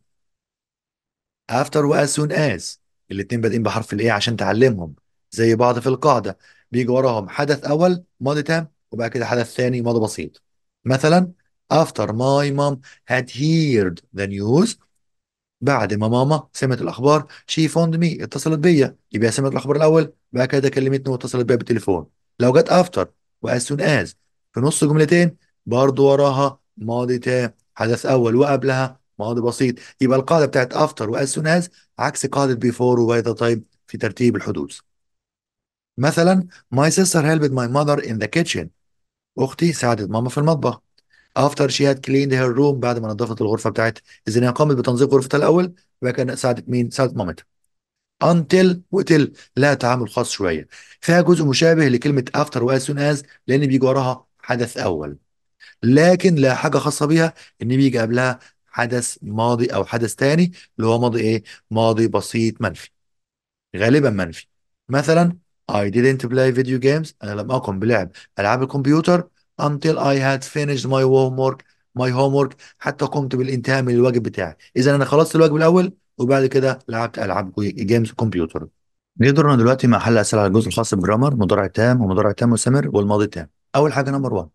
after و as soon as الاتنين بادئين بحرف الايه عشان تعلمهم زي بعض في القاعده، بيجي وراهم حدث اول ماضي تام وبعد كده حدث ثاني ماضي بسيط. مثلا after my mom had heard the news، بعد ما ماما سمعت الاخبار she phoned me، اتصلت بيا، يبقى سمعت الاخبار الاول بعد كده كلمتني واتصلت بيا بالتليفون. لو جت after و as soon as في نص جملتين برضو وراها ماضي تام حدث اول وقبلها ماضي بسيط، يبقى القاعده بتاعت after و as soon as عكس قاعده before و by the time في ترتيب الحدوث. مثلا my sister helped my mother in the kitchen، اختي ساعدت ماما في المطبخ. after she had cleaned her room، بعد ما نظفت الغرفه بتاعتها، اذا هي قامت بتنظيف غرفتها الاول وبعد كده ساعدت مين؟ ساعدت مامتها. until وtil لها تعامل خاص شويه، فيها جزء مشابه لكلمه after و as soon as لان بيجي وراها حدث اول، لكن لا حاجه خاصه بيها ان بيجي قبلها حدث ماضي او حدث ثاني اللي هو ماضي ايه؟ ماضي بسيط منفي، غالبا منفي. مثلا I didn't play video games، أنا لم أقم بلعب ألعاب الكمبيوتر until I had finished my homework my homework حتى قمت بالانتهاء من الواجب بتاعي، إذا أنا خلصت الواجب الأول وبعد كده لعبت ألعاب جيمز كمبيوتر. نقدر دلوقتي مع حل أسئلة على الجزء الخاص بالجرامر، مضارع تام ومضارع تام مستمر والماضي التام. أول حاجة نمبر واحد،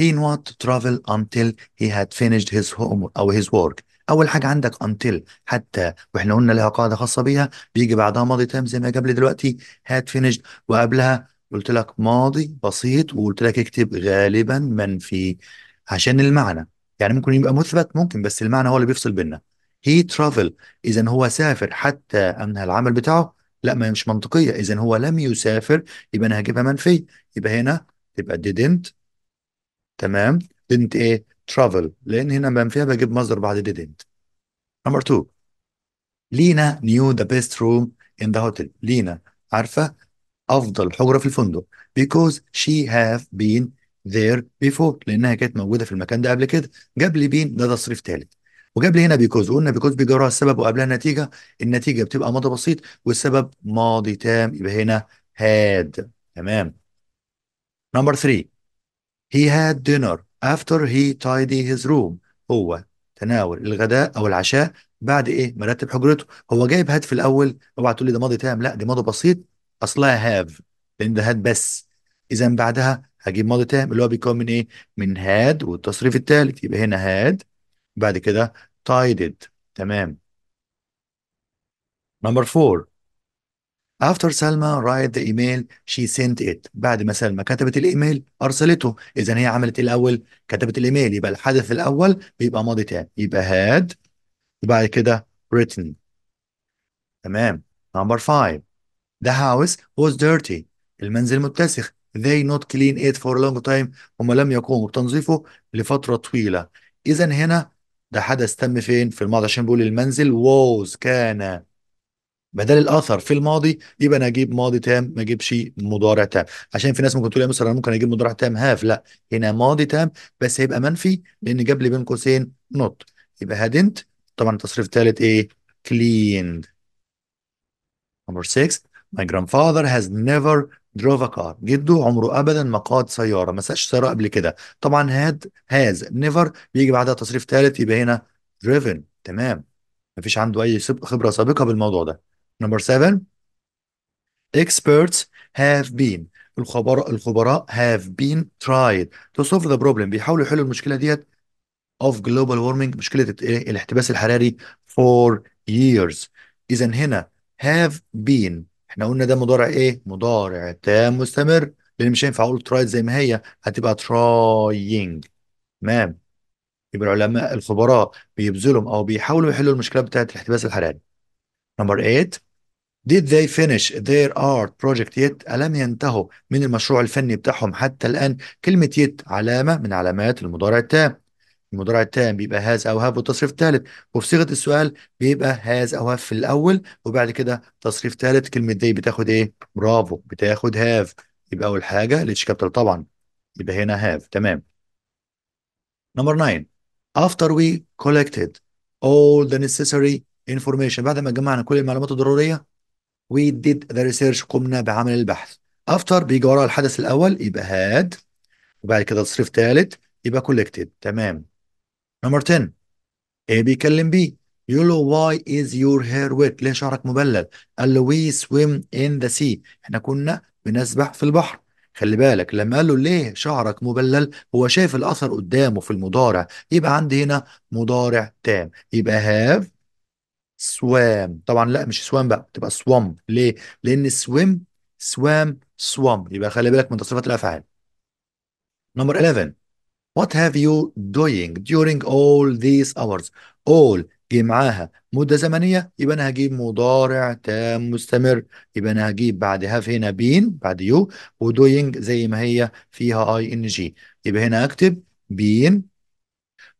he not travel until he had finished his homework أو his work. أول حاجة عندك until حتى، وإحنا قلنا لها قاعدة خاصة بيها، بيجي بعدها ماضي تام زي ما جاب لي دلوقتي had finished، وقبلها قلت لك ماضي بسيط وقلت لك اكتب غالبا منفي عشان المعنى، يعني ممكن يبقى مثبت ممكن بس المعنى هو اللي بيفصل بينا. he travel إذا هو سافر حتى أنهى العمل بتاعه، لا ما مش منطقية، إذا هو لم يسافر يبقى أنا هجيبها منفي، يبقى هنا تبقى didn't، تمام؟ didn't إيه؟ travel، لان هنا منفيها بجيب مصدر بعد didn't. نمبر اتنين، لينا knew the best room in the hotel، لينا عارفه افضل حجره في الفندق because she have been there before، لانها كانت موجوده في المكان ده قبل كده. جاب لي been ده تصريف ثالث، وجاب لي هنا because، وقلنا because بيجي وراها السبب وقبلها النتيجه، النتيجه بتبقى ماضي بسيط والسبب ماضي تام، يبقى هنا had، تمام. نمبر تلاتة، he had dinner after he tidy his room، هو تناول الغداء او العشاء بعد ايه؟ ما رتب حجرته. هو جايب هاد في الاول، اوعى تقول لي ده ماضي تام، لا دي ماضي بسيط اصلها هاف لان ده هاد بس، اذا بعدها هجيب ماضي تام اللي هو بيكون من ايه؟ من هاد والتصريف الثالث، يبقى هنا هاد بعد كده tidied، تمام. نمبر فور، after سلمى write the email she sent it، بعد ما سلمى كتبت الايميل ارسلته، اذا هي عملت ايه الاول؟ كتبت الايميل، يبقى الحدث الاول بيبقى ماضي تام، يبقى had وبعد كده written، تمام. نمبر فايف، the house was dirty، المنزل متسخ they not clean it for a long time، هم لم يقوموا بتنظيفه لفتره طويله، اذا هنا ده حدث تم فين؟ في الماضي، عشان بقول المنزل was كان بدل الاثر في الماضي، يبقى انا اجيب ماضي تام ما اجيبش مضارع تام، عشان في ناس ممكن تقول يا مصر انا ممكن اجيب مضارع تام هاف، لا هنا ماضي تام بس هيبقى منفي لان جاب لي بين قوسين نوت، يبقى هادنت طبعا تصريف ثالث ايه؟ cleaned. نمبر ستة، my grandfather has never drove a car، جده عمره ابدا ما قاد سياره، ما ساقش سياره قبل كده، طبعا هاد هاز نيفر بيجي بعدها تصريف ثالث، يبقى هنا driven، تمام، ما فيش عنده اي خبره سابقه بالموضوع ده. نمبر سبعة، experts have been، الخبراء الخبراء have been tried to solve the problem، بيحاولوا يحلوا المشكله ديت of global warming، مشكله ايه؟ الاحتباس الحراري for years، اذا هنا have been احنا قلنا ده مضارع ايه؟ مضارع تام مستمر، لان مش هينفع اقول tried زي ما هي، هتبقى trying، تمام. يبقى العلماء الخبراء بيبذلوا او بيحاولوا يحلوا المشكله بتاعت الاحتباس الحراري. نمبر تمانية، did they finish their art project yet؟ ألم ينتهوا من المشروع الفني بتاعهم حتى الآن؟ كلمة yet علامة من علامات المضارع التام، المضارع التام بيبقى has أو have والتصريف ثالث، وفي صيغة السؤال بيبقى has أو have في الأول وبعد كده تصريف ثالث، كلمة they بتاخد إيه؟ برافو بتاخد have، يبقى أول حاجة ليتش كابيتال طبعًا، يبقى هنا have، تمام. نمبر تسعة، after we collected all the necessary information، بعد ما جمعنا كل المعلومات الضرورية we did the research، قمنا بعمل البحث. after بيجي وراها الحدث الأول يبقى had وبعد كده تصريف ثالث يبقى collected، تمام. نمبر عشرة، A بيكلم B يقول له why is your hair wet؟ ليه شعرك مبلل؟ قال له we swim in the sea، احنا كنا بنسبح في البحر. خلي بالك لما قال له ليه شعرك مبلل، هو شايف الاثر قدامه في المضارع، يبقى عندي هنا مضارع تام، يبقى have swam. طبعا لا مش swam بقى، تبقى swam. ليه؟ لان swim swam swam. يبقى خلي بالك من تصريفات الافعال. نمبر إحدى عشر، what have you doing during all these hours؟ all جه معاها مدة زمنية، يبقى أنا هجيب مضارع تام مستمر، يبقى أنا هجيب بعد هاف هنا بين بعد يو، ودوينج زي ما هي فيها اي ان جي، يبقى هنا أكتب بين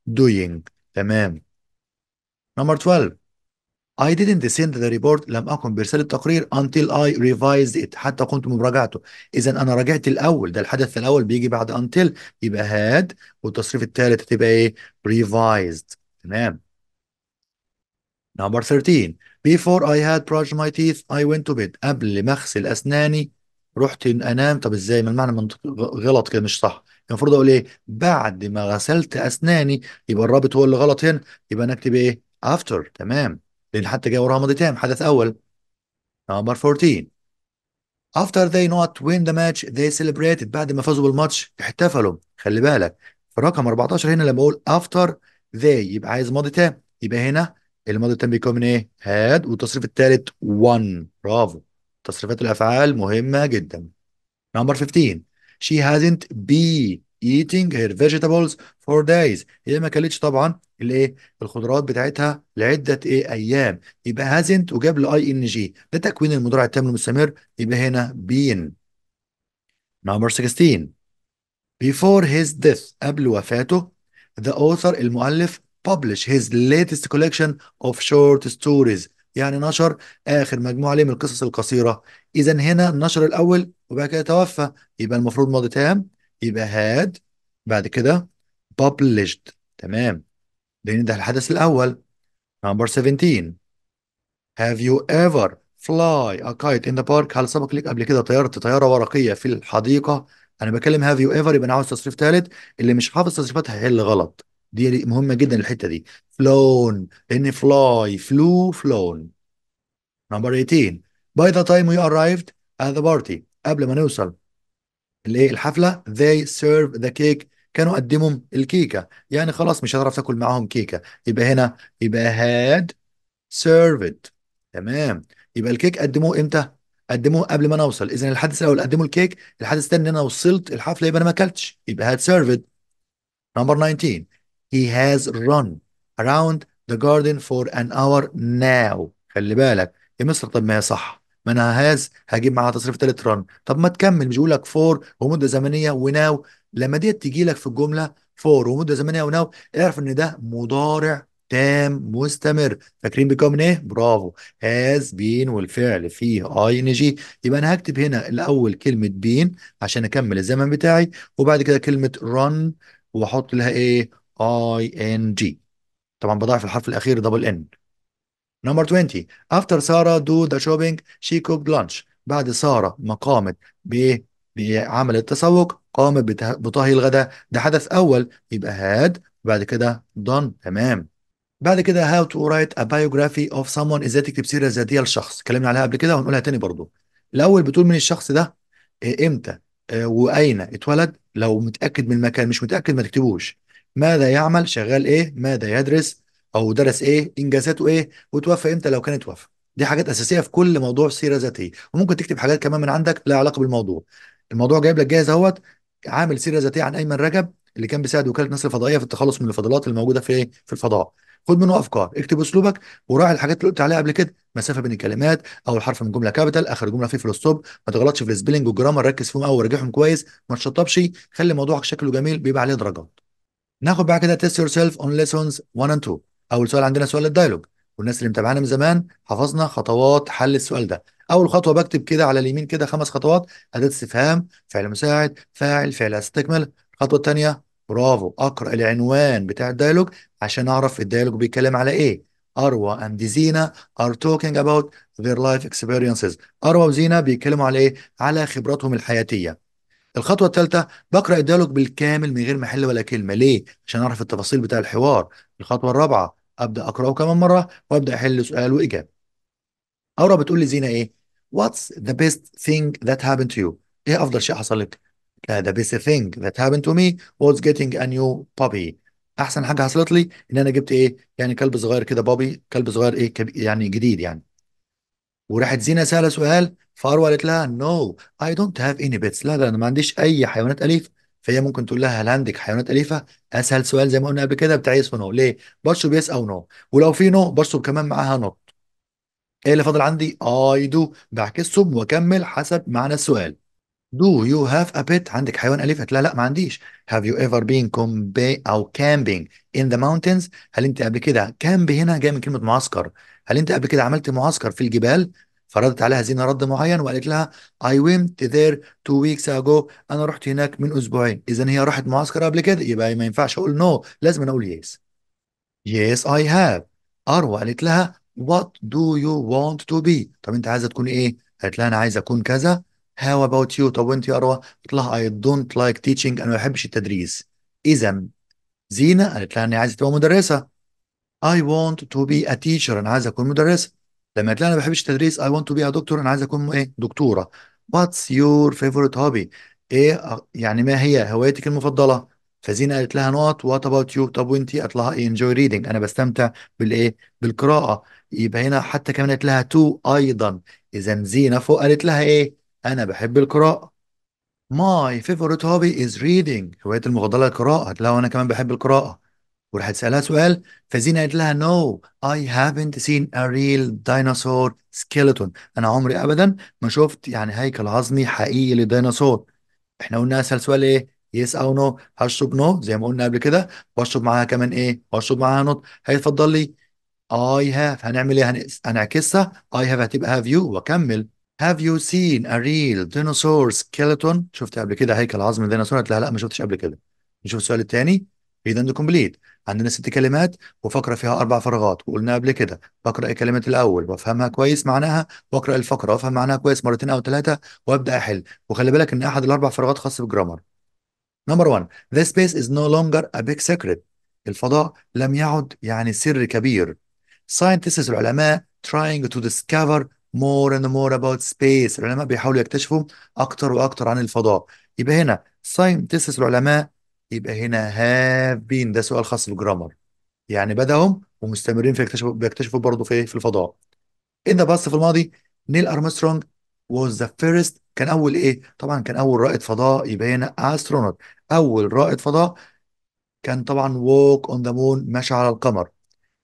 دوينج. تمام. نمبر اتناشر، I didn't send the report، لم أقم بإرسال التقرير until I revised it، حتى قمت بمراجعته. إذا أنا راجعت الأول، ده الحدث الأول بيجي بعد until، يبقى had، والتصريف الثالث هتبقى إيه؟ revised. تمام. Number thirteen، before I had brushed my teeth I went to bed، قبل ما أغسل أسناني رحت أنام. طب إزاي؟ ما المعنى منطق غلط كده، مش صح، المفروض أقول إيه؟ بعد ما غسلت أسناني، يبقى الرابط هو اللي غلط هنا، يبقى أنا أكتب إيه؟ after. تمام، لأن حتى جاي وراها ماضي تام، حدث أول. Number fourteen، after they not win the match they celebrated، بعد ما فازوا بالماتش احتفلوا. خلي بالك في رقم أربعتاشر هنا لما أقول after they يبقى عايز ماضي تام، يبقى هنا الماضي التام بيكون من ايه؟ had، والتصريف الثالث one. برافو، تصريفات الافعال مهمه جدا. نمبر خمستاشر، she hasn't been eating her vegetables for days، هي ما كلتش طبعا الايه؟ الخضروات بتاعتها لعده ايه؟ ايام. يبقى hasn't وجاب له اي ان جي، ده تكوين المضارع التام المستمر، يبقى هنا been. نمبر ستاشر، before his death قبل وفاته the author المؤلف publish his latest collection of short stories، يعني نشر آخر مجموعة ليه من القصص القصيرة. إذا هنا النشر الأول وبعد كده توفى، يبقى المفروض ماضي تام، يبقى had بعد كده published. تمام، لأن ده الحدث الأول. Number سبعتاشر، have you ever fly a kite in the park؟ هل سبق لك قبل كده طيرت طيارة ورقية في الحديقة؟ أنا بكلم have you ever، يبقى أنا عاوز تصريف ثالث، اللي مش حافظ تصريفات هيحل غلط، دي مهمة جدا الحتة دي. flown لأن fly flew flown. Number تمنتاشر، by the time we arrived at the party، قبل ما نوصل الايه؟ الحفلة they serve the cake، كانوا قدموا الكيكة، يعني خلاص مش هتعرف تاكل معاهم كيكة، يبقى هنا يبقى had served. تمام، يبقى الكيك قدموه امتى؟ قدموه قبل ما نوصل. إذا الحدث الأول قدموا الكيك، الحدث الثاني إن أنا وصلت الحفلة يبقى أنا ما أكلتش، يبقى had served. Number تسعتاشر، he has run around the garden for an hour now. خلي بالك يا مصر، طب ما هي صح، ما انا has هجيب معاها تصريف ثالث run، طب ما تكمل، مش بيقول لك for ومده زمنيه وناو، لما دي تيجي لك في الجمله for ومده زمنيه وناو اعرف ان ده مضارع تام مستمر، فاكرين بيكون ايه؟ برافو، has been والفعل فيه اي ان جي، يبقى انا هكتب هنا الاول كلمه been عشان اكمل الزمن بتاعي، وبعد كده كلمه run واحط لها ايه؟ اي ان جي، طبعا بضاعف الحرف الاخير دبل ان. نمبر عشرين، after ساره do the shopping she cooked lunch، بعد ساره ما قامت بعمل التسوق قامت بطهي الغداء، ده حدث اول، يبقى had بعد كده done. تمام، بعد كده how to write a biography of someone، ازاي تكتب سيره ذاتيه لشخص، اتكلمنا عليها قبل كده وهنقولها تاني برضو. الاول بتقول من الشخص ده امتى واين اتولد، لو متاكد من المكان، مش متاكد ما تكتبوش. ماذا يعمل، شغال ايه، ماذا يدرس او درس ايه، انجازاته ايه، وتوفى امتى لو كان اتوفى. دي حاجات اساسيه في كل موضوع سيره ذاتيه، وممكن تكتب حاجات كمان من عندك لها علاقه بالموضوع. الموضوع جايب لك جاهز اهوت، عامل سيره ذاتيه عن ايمن رجب اللي كان بيساعد وكاله ناسا الفضائيه في التخلص من الفضلات الموجوده في ايه؟ في الفضاء. خد منه افكار، اكتب اسلوبك وراعي الحاجات اللي قلت عليها قبل كده، مسافه بين الكلمات، اول حرف من جمله كابيتال، اخر جمله فيه في الستوب، ما تغلطش في السبيلنج والجرامر، ركز فيهم قوي وراجعهم كويس، ما تشطبش، خلي موضوعك شكله جميل بيبقى عليه درجات. ناخد بقى كده test yourself on lessons one and two. أول سؤال عندنا سؤال الدايلوج، والناس اللي متابعانا من زمان حفظنا خطوات حل السؤال ده. أول خطوة بكتب كده على اليمين كده خمس خطوات، أداة استفهام، فعل مساعد، فاعل، فعل هتستكمل. الخطوة الثانية برافو، أقرأ العنوان بتاع الدايلوج عشان أعرف الدايلوج بيتكلم على إيه. أروى and زينة are talking about their life experiences، أروى وزينة بيتكلموا على إيه؟ على خبراتهم الحياتية. الخطوة الثالثة بقرأ الديالوج بالكامل من غير محل ولا كلمة، ليه؟ عشان أعرف التفاصيل بتاع الحوار. الخطوة الرابعة ابدا اقراه كمان مره وابدا احل سؤال واجابه. اورا بتقول لزينه ايه؟ What's the best thing that happened to you؟ ايه افضل شيء حصل لك؟ لا the best thing that happened to me was getting a new puppy. احسن حاجه حصلت لي ان انا جبت ايه؟ يعني كلب صغير كده، بابي، كلب صغير ايه كب... يعني جديد يعني. وراحت زينه سألة سؤال، فاروه قالت لها no I don't have any pets. لا لا انا ما عنديش اي حيوانات اليفه. فهي ممكن تقول لها هل عندك حيوانات اليفه؟ اسهل سؤال زي ما قلنا قبل كده بتاع يس ونو. ليه؟ بشرب يس او نو، ولو في نو بشرب كمان معاها نوت. ايه اللي فاضل عندي؟ اي دو، بعكسهم واكمل حسب معنى السؤال. Do you have a pet؟ عندك حيوان أليف؟ هتقول لا ما عنديش. Have you ever been camping أو camping in the mountains؟ هل أنت قبل كده، كامب هنا جاي من كلمة معسكر، هل أنت قبل كده عملت معسكر في الجبال؟ فردت عليها زينة رد معين وقالت لها I went there two weeks ago، أنا رحت هناك من أسبوعين. إذا هي راحت معسكر قبل كده، يبقى ما ينفعش أقول no، لازم أنا أقول yes. Yes I have. أروى قالت لها What do you want to be؟ طب أنت عايزة تكون إيه؟ قالت لها أنا عايزة أكون كذا. How about you؟ طب وانت يا أروى؟ قلت لها I don't like teaching، أنا ما بحبش التدريس. إذا زينة قالت لها أنا عايزة تبقى مدرسة. I want to be a teacher، أنا عايزة أكون مدرسة. لما قالت لها أنا ما بحبش التدريس I want to be a doctor، أنا عايزة أكون إيه؟ دكتورة. What's your favorite hobby؟ إيه يعني ما هي هوايتك المفضلة؟ فزينة قالت لها not what about you؟ طب وانت؟ قالت لها I enjoy reading، أنا بستمتع بالإيه؟ بالقراءة. يبقى هنا حتى كمان قالت لها to أيضا. إذا زينة فوق قالت لها إيه؟ أنا بحب القراءة. My favorite hobby is reading، هوايتي المفضلة القراءة. هتلاقي وأنا كمان بحب القراءة. وراحت سألها سؤال، فزينة قالت لها No I haven't seen a real dinosaur skeleton، أنا عمري أبدا ما شفت يعني هيكل عظمي حقيقي للديناصور. إحنا قلنا أسهل سؤال إيه؟ Yes أو No. هشرب No زي ما قلنا قبل كده، وأشرب معاها كمان إيه؟ وأشرب معاها Not. هيتفضل لي I have، هنعمل إيه؟ هنعكسها I have هتبقى have you وأكمل Have you seen a real dinosaur skeleton؟ شفت قبل كده هيكل عظم الديناصور؟ قالت لها لا ما شفتش قبل كده. نشوف السؤال الثاني. إذا ده كومبليت، عندنا ست كلمات وفقرة فيها أربع فراغات، وقلنا قبل كده بقرأ كلمة الأول وأفهمها كويس معناها، وأقرأ الفقرة وأفهم معناها كويس مرتين أو ثلاثة وأبدأ أحل. وخلي بالك إن أحد الأربع فراغات خاص بالجرامر. نمبر واحد، this space is no longer a big secret، الفضاء لم يعد يعني سر كبير. Scientists العلماء trying to discover more and more about space، العلماء بيحاولوا يكتشفوا اكتر واكتر عن الفضاء. يبقى هنا scientists العلماء، يبقى هنا have been ده سؤال خاص بالجرامر، يعني بدأهم ومستمرين في يكتشفوا بيكتشفوا برضه في في الفضاء. in the past في الماضي، نيل أرمسترونج was the first، كان اول ايه؟ طبعا كان اول رائد فضاء، يبقى هنا astronaut، اول رائد فضاء كان طبعا walk on the moon، ماشي على القمر.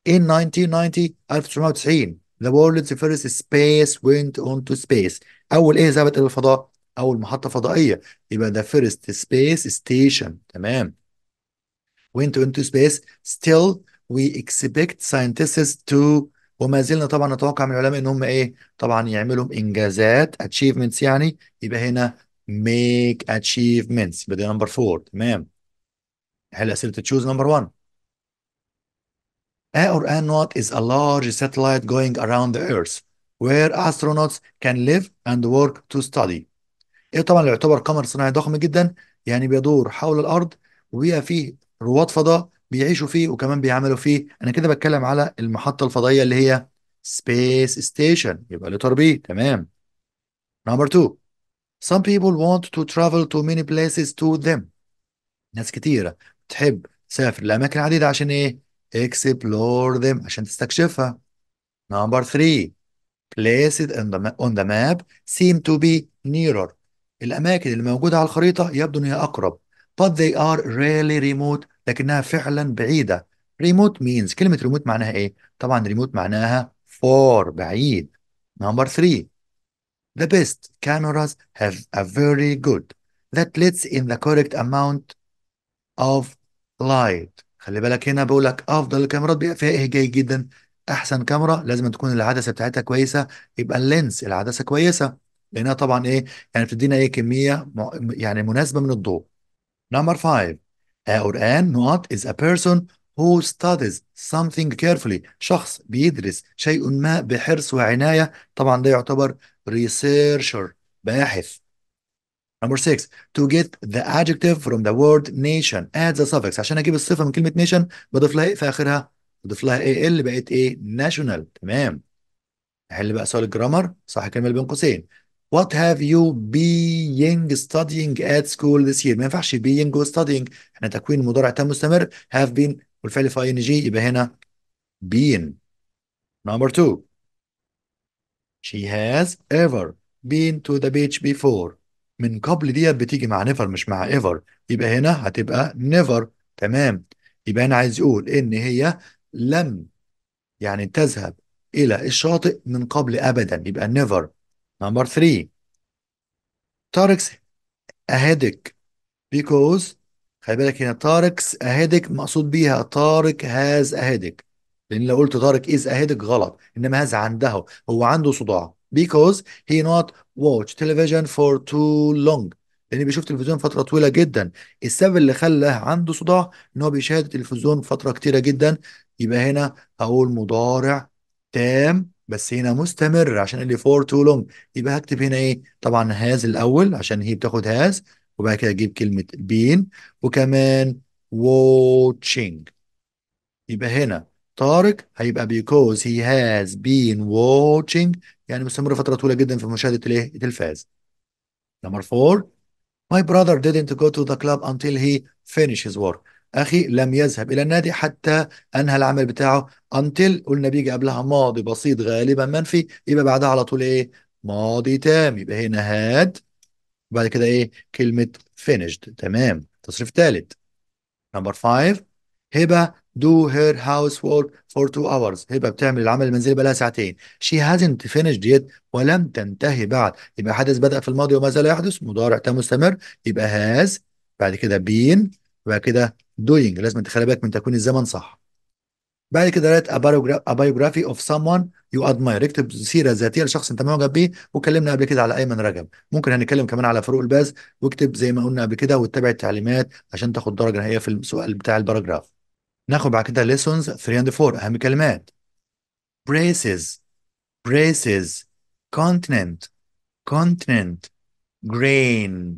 in nineteen ninety ألف وتسعمائة وتسعين The world's first space went on to space، أول إيه ذهبت إلى الفضاء؟ أول محطة فضائية، يبقى the first space station، تمام. went on to space، still we expect scientists to، وما زلنا طبعا نتوقع من العلماء إن هم إيه؟ طبعا يعملوا إنجازات achievements يعني، يبقى هنا make achievements، يبقى ده نمبر فور، تمام. حل أسئلة تشوز نمبر واحد. A or a not is a large satellite going around the earth where astronauts can live and work to study. ايه طبعا اللي يعتبر قمر صناعي ضخم جدا، يعني بيدور حول الارض وبيبقى فيه رواد فضاء بيعيشوا فيه وكمان بيعملوا فيه. انا كده بتكلم على المحطه الفضائيه اللي هي سبيس ستيشن، يبقى لتر بي، تمام. نمبر اتنين، some people want to travel to many places to them، ناس كتيره بتحب تسافر لاماكن عديده عشان ايه؟ explore them، عشان تستكشفها. نمبر ثلاثة، places on the, on the map seem to be nearer، الأماكن اللي موجودة على الخريطة يبدو إن هي أقرب but they are really remote، لكنها فعلا بعيدة. remote means، كلمة remote معناها إيه؟ طبعا remote معناها far، بعيد. نمبر ثلاثة، the best cameras have a very good that lets in the correct amount of light. خلي بالك هنا بقول لك افضل الكاميرات بيبقى فيها ايه جاي جدا، احسن كاميرا لازم تكون العدسه بتاعتها كويسه، يبقى اللينس العدسه كويسه لانها طبعا ايه يعني بتدينا ايه كميه يعني مناسبه من الضوء. نمبر خمسة، a or a not is a person who studies something carefully، شخص بيدرس شيء ما بحرص وعنايه، طبعا ده يعتبر researcher، باحث. Number six، to get the adjective from the word nation add the suffix، عشان اجيب الصفه من كلمه nation بضيف لها في اخرها اضيف لها ايه ال بقت ايه ناشونال. تمام، احل بقى سؤال الجرامر صح الكلمه اللي بين قوسين. What have you being studying at school this year؟ ما ينفعش being و studying، احنا تكوين مضارع تام مستمر have been والفعل في ing يبقى هنا been. Number two, she has ever been to the beach before. من قبل ديت بتيجي مع never مش مع ever، يبقى هنا هتبقى never. تمام، يبقى انا عايز اقول ان هي لم يعني تذهب الى الشاطئ من قبل ابدا، يبقى never. Number three, Tarek's a headache because خلي بالك هنا Tarek's a headache مقصود بيها Tarek has a headache، لأن لو قلت Tarek is a headache غلط، إنما هذا عنده هو عنده صداع because he not watch television for too long، لأن بيشوف تلفزيون فترة طويلة جدا، السبب اللي خلاه عنده صداع إن هو بيشاهد التلفزيون فترة كتيرة جدا، يبقى هنا هقول مضارع تام بس هنا مستمر عشان اللي فور تو لونج، يبقى هكتب هنا ايه؟ طبعا هاز الاول عشان هي بتاخد هاز، وبعد كده اجيب كلمه بين وكمان واتشنج، يبقى هنا طارق هيبقى because he has been watching يعني مستمر فتره طويله جدا في مشاهده الايه؟ التلفاز. نمبر فور, my brother didn't go to the club until he finished his work. أخي لم يذهب إلى النادي حتى أنهى العمل بتاعه. until قلنا بيجي قبلها ماضي بسيط غالبا منفي، يبقى بعدها على طول إيه؟ ماضي تام، يبقى هنا had وبعد كده إيه؟ كلمة finished. تمام، تصريف ثالث. نمبر فايف, هبة do her housework for two hours. هبة بتعمل العمل المنزلي بقى لها ساعتين. she hasn't finished yet ولم تنتهي بعد، يبقى حدث بدأ في الماضي وماذا لا يحدث مضارع تام مستمر، يبقى has بعد كده been وبعد كده doing، لازم تخلي بالك من تكوين الزمن صح. بعد كده write a biography of someone you admire. اكتب سيره ذاتيه لشخص انت معجب بيه، واتكلمنا قبل كده على ايمن رجب، ممكن هنتكلم كمان على فاروق الباز، واكتب زي ما قلنا قبل كده واتبع التعليمات عشان تاخد درجه نهائيه في السؤال بتاع الباراجراف. ناخد بعد كده lessons ثلاثة آند أربعة اهم كلمات. braces braces continent continent grain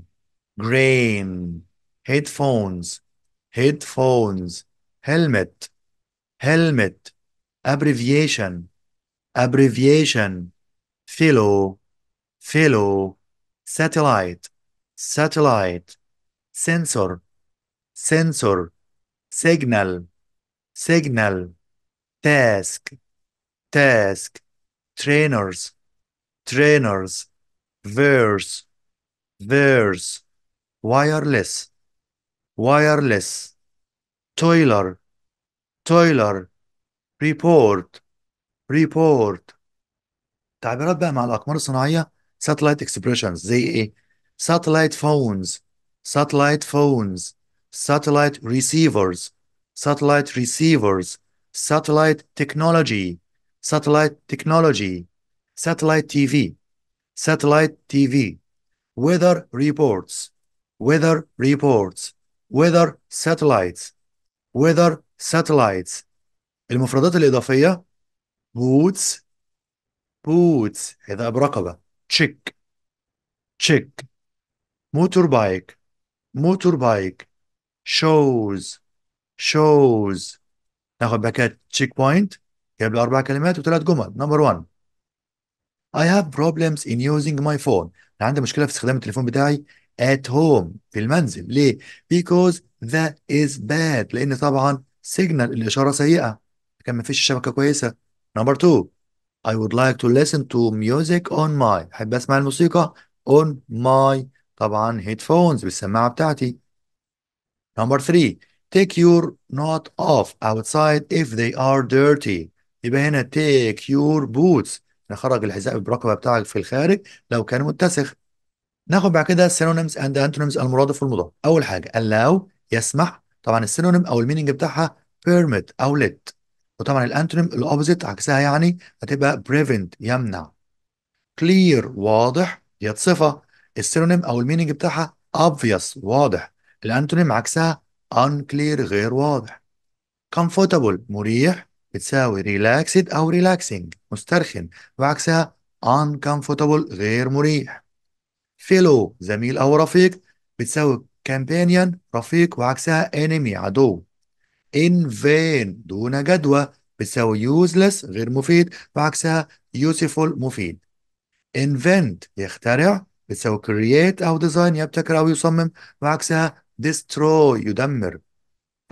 grain headphones headphones helmet helmet abbreviation abbreviation fellow fellow satellite satellite sensor sensor signal signal task task trainers trainers verse verse wireless wireless toiler toiler report report. تعبيرات بقى مع الأقمار الصناعية satellite expressions زي إيه؟ satellite phones satellite phones satellite receivers satellite receivers satellite technology satellite technology satellite تي في satellite تي في weather reports weather reports weather satellites weather satellites. المفردات الإضافية boots boots هذا برقبة check check motorbike motorbike shows shows. ناخد باكات check point جايب لي أربع كلمات وثلاث جمل. نمبر واحد, I have problems in using my phone. أنا عندي مشكلة في استخدام التليفون بتاعي at home في المنزل. ليه؟ because that is bad لأن طبعا سيجنال الإشارة سيئة كان مفيش شبكة كويسة. number two, I would like to listen to music on my. أحب أسمع الموسيقى on my طبعا headphones بالسماعة بتاعتي. number three, take your not off outside if they are dirty. يبقى هنا take your boots نخرج الحذاء بالرقبة بتاعك في الخارج لو كان متسخ. ناخد بعد كده synonyms and antonyms المرادف والمضاد. أول حاجة allow يسمح طبعا السينونيم أو المينينج بتاعها permit أو let، وطبعا الأنتونيم الأوبزيت عكسها يعني هتبقى prevent يمنع. clear واضح ديت صفة، السينونيم أو المينينج بتاعها obvious واضح، الأنتونيم عكسها unclear غير واضح. comfortable مريح بتساوي relaxed أو relaxing مسترخن، وعكسها uncomfortable غير مريح. فيلو زميل أو رفيق بتساوي companion رفيق وعكسها enemy عدو. in vain دون جدوى بتساوي useless غير مفيد، وعكسها useful مفيد. invent يخترع بتساوي create أو design يبتكر أو يصمم، وعكسها destroy يدمر.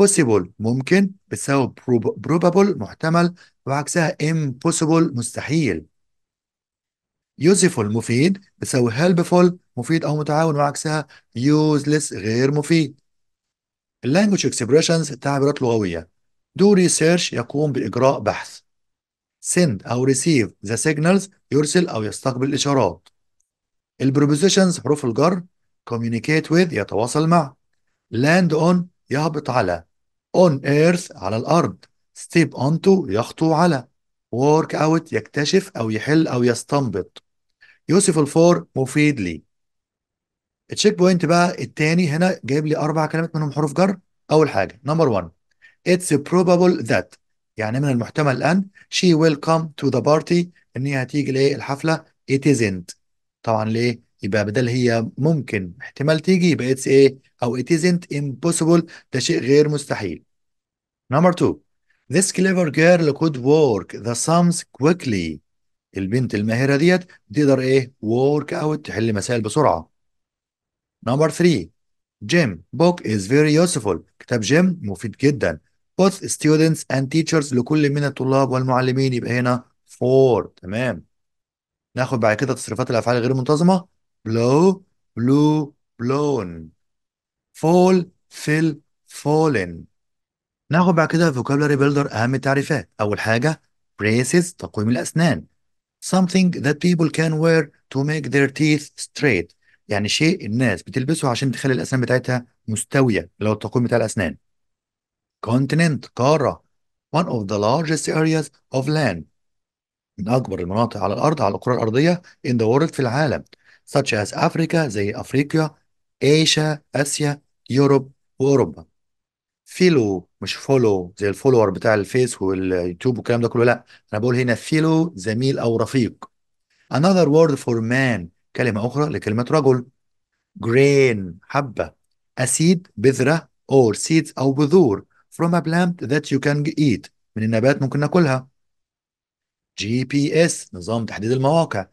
possible ممكن بتساوي probable محتمل، وعكسها impossible مستحيل. useful مفيد بتساوي helpful مفيد أو متعاون، وعكسها useless غير مفيد. language expressions تعبيرات لغوية. do research يقوم بإجراء بحث. send أو receive the signals يرسل أو يستقبل الإشارات. البروبوزيشنز حروف الجر. communicate with يتواصل مع. land on يهبط على. on earth على الأرض. step onto يخطو على. work out يكتشف أو يحل أو يستنبط. useful for مفيد لي. التشيك بوينت بقى التاني هنا جايب لي أربع كلمات منهم حروف جر. أول حاجة نمبر واحد It's probable that يعني من المحتمل أن. She will come to the party إن هي هتيجي لإيه الحفلة. It isn't طبعا ليه؟ يبقى بدل هي ممكن احتمال تيجي يبقى It's إيه أو It isn't impossible ده شيء غير مستحيل. نمبر اتنين This clever girl could work the sums quickly البنت الماهرة ديت تقدر إيه work out تحل مسائل بسرعة. Number three Jim book is very useful كتاب جيم مفيد جدا. both students and teachers لكل من الطلاب والمعلمين يبقى هنا four تمام. ناخد بعد كده تصريفات الأفعال غير منتظمة blow blew blown fall fill fallen. ناخد بعد كده vocabulary builder أهم التعريفات. أول حاجة braces تقويم الأسنان something that people can wear to make their teeth straight يعني شيء الناس بتلبسه عشان تخلي الأسنان بتاعتها مستوية لو التقويم بتاع الأسنان. continent قارة one of the largest areas of land من أكبر المناطق على الأرض على الكرة الأرضية in the world في العالم such as أفريقيا زي أفريقيا آسيا آسيا يوروب وأوروبا. فيلو مش فولو زي الفولور بتاع الفيس واليوتيوب والكلام ده كله، لأ أنا بقول هنا فيلو زميل أو رفيق. another word for man كلمة أخرى لكلمة رجل. grain حبة. a seed بذرة or seeds أو بذور from a plant that you can eat من النبات ممكن ناكلها. جي بي إس نظام تحديد المواقع.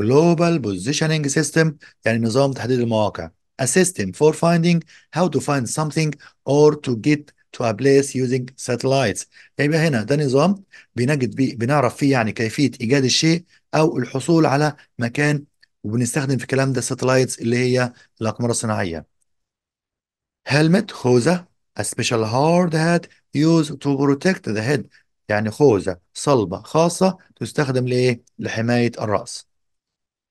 global positioning system يعني نظام تحديد المواقع. a system for finding how to find something or to get to a place using satellites. يبقى هنا ده نظام بنجد بيه بنعرف فيه يعني كيفية إيجاد الشيء أو الحصول على مكان وبنستخدم في الكلام ده الساتلايتس اللي هي الأقمار الصناعية. helmet خوذة a special hard hat used to protect the head يعني خوذة صلبة خاصة تستخدم لإيه؟ لحماية الرأس.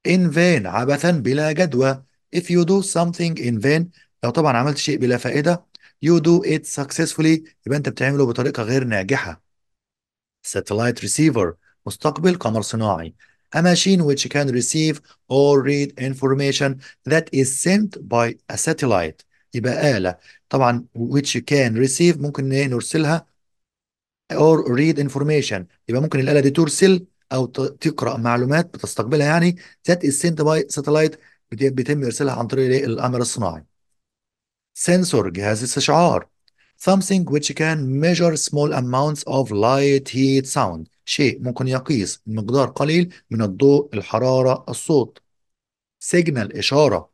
in vain عبثا بلا جدوى if you do something in vain لو طبعا عملت شيء بلا فائدة you do it successfully يبقى أنت بتعمله بطريقة غير ناجحة. satellite receiver مستقبل قمر صناعي. A machine which can receive or read information that is sent by a satellite. يبقى آلة طبعا which can receive ممكن نرسلها or read information يبقى ممكن الآلة دي ترسل أو تقرأ معلومات بتستقبلها يعني that is sent by satellite بيتم إرسالها عن طريق القمر الصناعي. sensor جهاز استشعار something which can measure small amounts of light, heat, sound شيء ممكن يقيس مقدار قليل من الضوء الحرارة الصوت. signal إشارة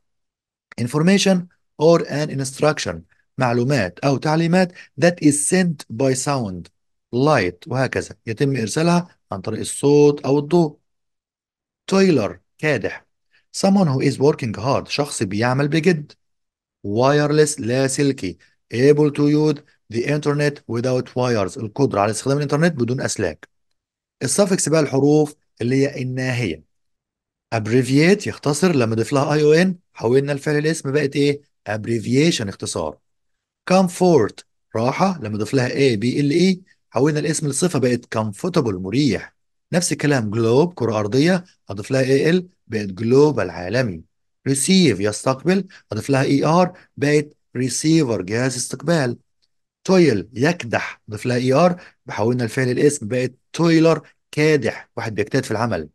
information or an instruction معلومات أو تعليمات that is sent by sound light وهكذا يتم إرسالها عن طريق الصوت أو الضوء. toiler كادح someone who is working hard شخص بيعمل بجد. wireless لاسلكي able to use the internet without wires القدرة على استخدام الإنترنت بدون أسلاك. السفكس بقى الحروف اللي هي الناهية. abbreviate يختصر لما ضيف لها اي او ان حولنا الفعل الاسم بقت ايه؟ abbreviation اختصار. comfort راحة لما ضيف لها اي بي ال اي حولنا الاسم لصفة بقت comfortable مريح. نفس الكلام globe كرة أرضية هضيف لها اي ال بقت global عالمي. receive يستقبل هضيف لها اي ار بقت receiver جهاز استقبال. toil يكدح ضيف لها اي ار حولنا الفعل الاسم بقت toiler كادح واحد بيجتهد في العمل.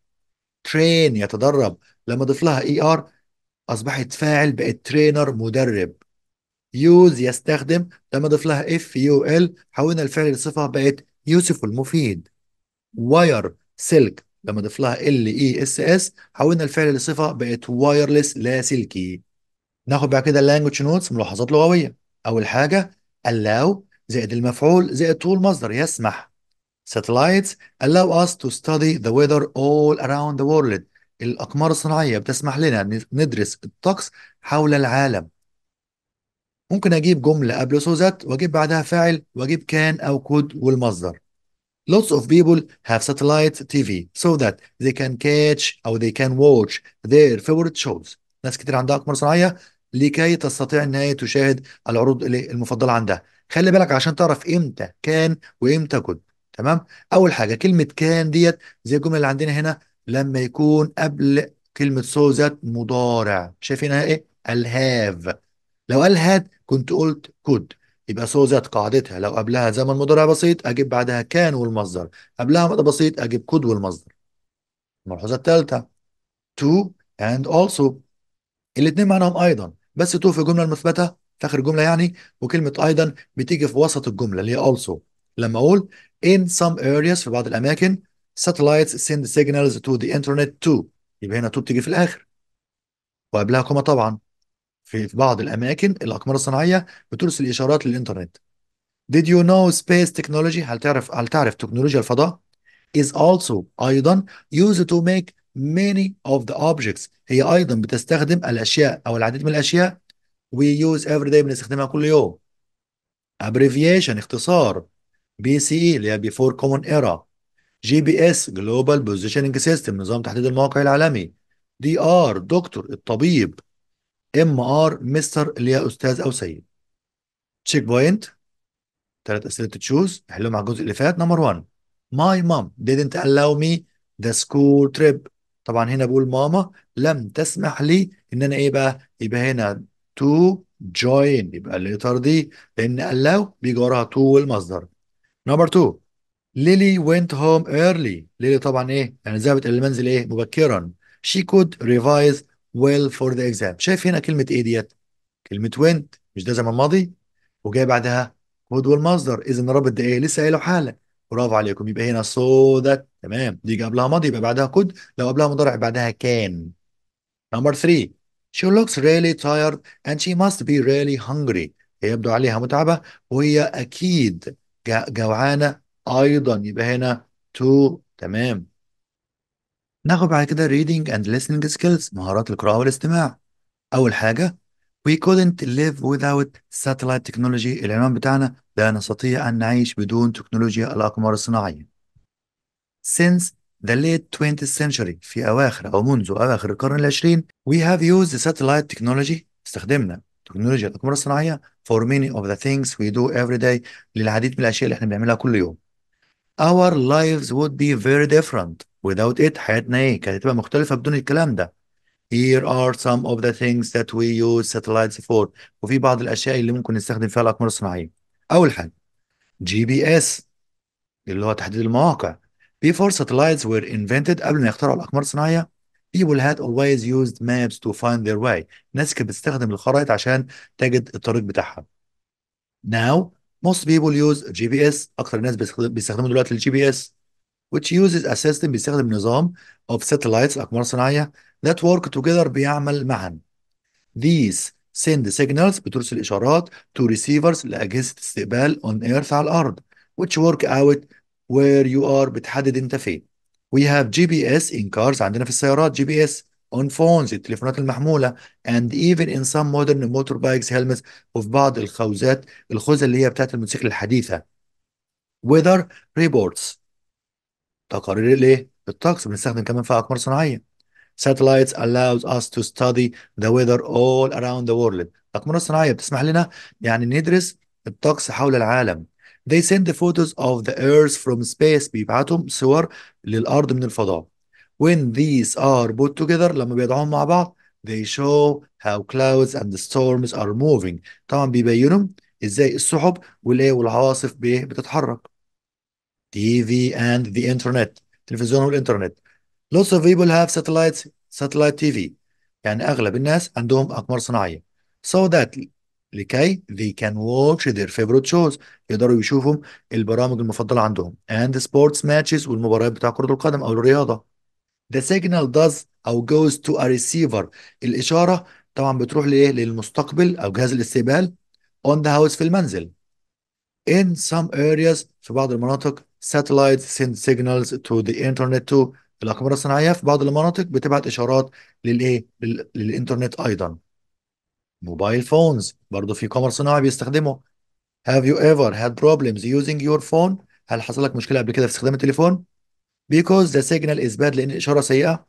train يتدرب لما ضيف لها اي ار اصبحت فاعل بقت trainer مدرب. يوز يستخدم، لما اضيف لها اف يو ال حولنا الفعل لصفه بقت يوسف المفيد. واير سلك، لما اضيف لها ال اي اس اس حولنا الفعل لصفه بقت وايرلس لاسلكي. ناخد بقى كده اللانجوج نوتس ملاحظات لغويه. اول حاجه allow زائد المفعول زائد طول مصدر يسمح. satellites allow us to study the weather all around the world. الأقمار الصناعية بتسمح لنا ندرس الطقس حول العالم. ممكن أجيب جملة قبل so that وأجيب بعدها فاعل وأجيب can أو could والمصدر. Lots of people have satellite تي في so that they can catch أو they can watch their favorite shows. ناس كتير عندها أقمار صناعية لكي تستطيع إن هي تشاهد العروض المفضلة عندها. خلي بالك عشان تعرف إمتى can وإمتى could. تمام؟ أول حاجة كلمة can ديت زي الجملة اللي عندنا هنا لما يكون قبل كلمة so that مضارع، شايفين ايه؟ ال have. لو قال had كنت قلت could، يبقى so that قاعدتها لو قبلها زمن مضارع بسيط أجيب بعدها كان والمصدر، قبلها مضارع بسيط أجيب could والمصدر. الملحوظة الثالثة to and also الاتنين معناهم أيضا، بس to في الجملة المثبتة في آخر الجملة يعني، وكلمة أيضا بتيجي في وسط الجملة اللي هي also. لما أقول in some areas في بعض الأماكن satellites send signals to the internet too، يبقى هنا تو بتيجي في الاخر وقبلها كوما طبعا. في بعض الاماكن الاقمار الصناعيه بترسل اشارات للانترنت. Did you know space technology، هل تعرف هل تعرف تكنولوجيا الفضاء؟ is also ايضا used to make many of the objects، هي ايضا بتستخدم الاشياء او العديد من الاشياء. we use every day بنستخدمها كل يوم. abbreviation اختصار بي سي اي اللي هي before common era. جي بي اس جلوبال بوزيشننج سيستم نظام تحديد المواقع العالمي. دي ار دكتور الطبيب. ام ار مستر اللي هي استاذ او سيد. تشيك بوينت ثلاث اسئله تشوز احلهم على الجزء اللي فات. نمبر واحد ماي مام didn't allow me the school trip، طبعا هنا بقول ماما لم تسمح لي ان انا ايه بقى، يبقى هنا to join يبقى الليتر دي لان allow بيجي وراها to والمصدر. نمبر اتنين ليلي went home early، ليلي طبعا ايه يعني ذهبت الى المنزل ايه مبكرا. she could revise well for the exam. شايف هنا كلمه ايه ديت؟ كلمه went، مش ده زمن ماضي وجاي بعدها could والمصدر، اذا رابط ده ايه لسه قايله حالا. برافو عليكم، يبقى هنا so that تمام دي قبلها ماضي يبقى بعدها could، لو قبلها مضارع بعدها كان. نمبر ثلاثة she looks really tired and she must be really hungry، هي يبدو عليها متعبه وهي اكيد جوعانه ايضا، يبقى هنا تو تمام. ناخد بعد كده reading and listening skills مهارات القراءه والاستماع. اول حاجه we couldn't live without satellite technology، العنوان بتاعنا لا نستطيع ان نعيش بدون تكنولوجيا الاقمار الصناعيه. since the late twentieth century في اواخر او منذ اواخر القرن العشرين we have used the satellite technology استخدمنا تكنولوجيا الاقمار الصناعيه for many of the things we do every day للعديد من الاشياء اللي احنا بنعملها كل يوم. Our lives would be very different without it، حياتنا ايه كانت هتبقى مختلفة بدون الكلام ده. Here are some of the things that we use satellites for، وفي بعض الأشياء اللي ممكن نستخدم فيها الأقمار الصناعية. أول حاجة جي بي إس اللي هو تحديد المواقع. Before satellites were invented، قبل ما يخترعوا الأقمار الصناعية people had always used maps to find their way، الناس كانت بتستخدم الخرائط عشان تجد الطريق بتاعها. Now most people use جي بي اس، أكثر الناس بيستخدموا دلوقتي الجي بي اس which uses a system، بيستخدم نظام of satellites الأقمار الصناعية that work together بيعمل معا. These send signals بترسل إشارات to receivers لأجهزة استقبال on earth على الأرض which work out where you are بتحدد أنت فين. We have جي بي اس in cars عندنا في السيارات جي بي اس، on phones التليفونات المحمولة and even in some modern motorbikes helmets وفي بعض الخوذات الخوذة اللي هي بتاعت الموتوسيكل الحديثة. weather reports تقارير ليه الطقس بنستخدم كمان في أقمار صناعية. satellites allows us to study the weather all around the world، الأقمار الصناعية بتسمح لنا يعني ندرس الطقس حول العالم. they send the photos of the earth from space، بيبعتهم صور للأرض من الفضاء. When these are put together لما بيضعوهم مع بعض they show how clouds and the storms are moving، طبعا بيبينوا ازاي السحب والايه والعواصف بايه بتتحرك. تي في and the internet التلفزيون والانترنت. lots of people have satellites satellite تي في، يعني اغلب الناس عندهم اقمار صناعيه. so that لكي they can watch their favorite shows، يقدروا يشوفوا البرامج المفضلة عندهم and sports matches والمباريات بتاع كرة القدم أو الرياضة. The signal does أو goes to a receiver، الإشارة طبعا بتروح لإيه؟ للمستقبل أو جهاز الاستقبال on the house في المنزل. In some areas في بعض المناطق satellites send signals to the internet too. الأقمار الصناعية في بعض المناطق بتبعت إشارات للإيه؟ لل... للإنترنت أيضا. موبايل فونز برضه في قمر صناعي بيستخدمه. Have you ever had problems using your phone؟ هل حصل لك مشكلة قبل كده في استخدام التليفون؟ Because the signal is bad، لأن الإشارة سيئة.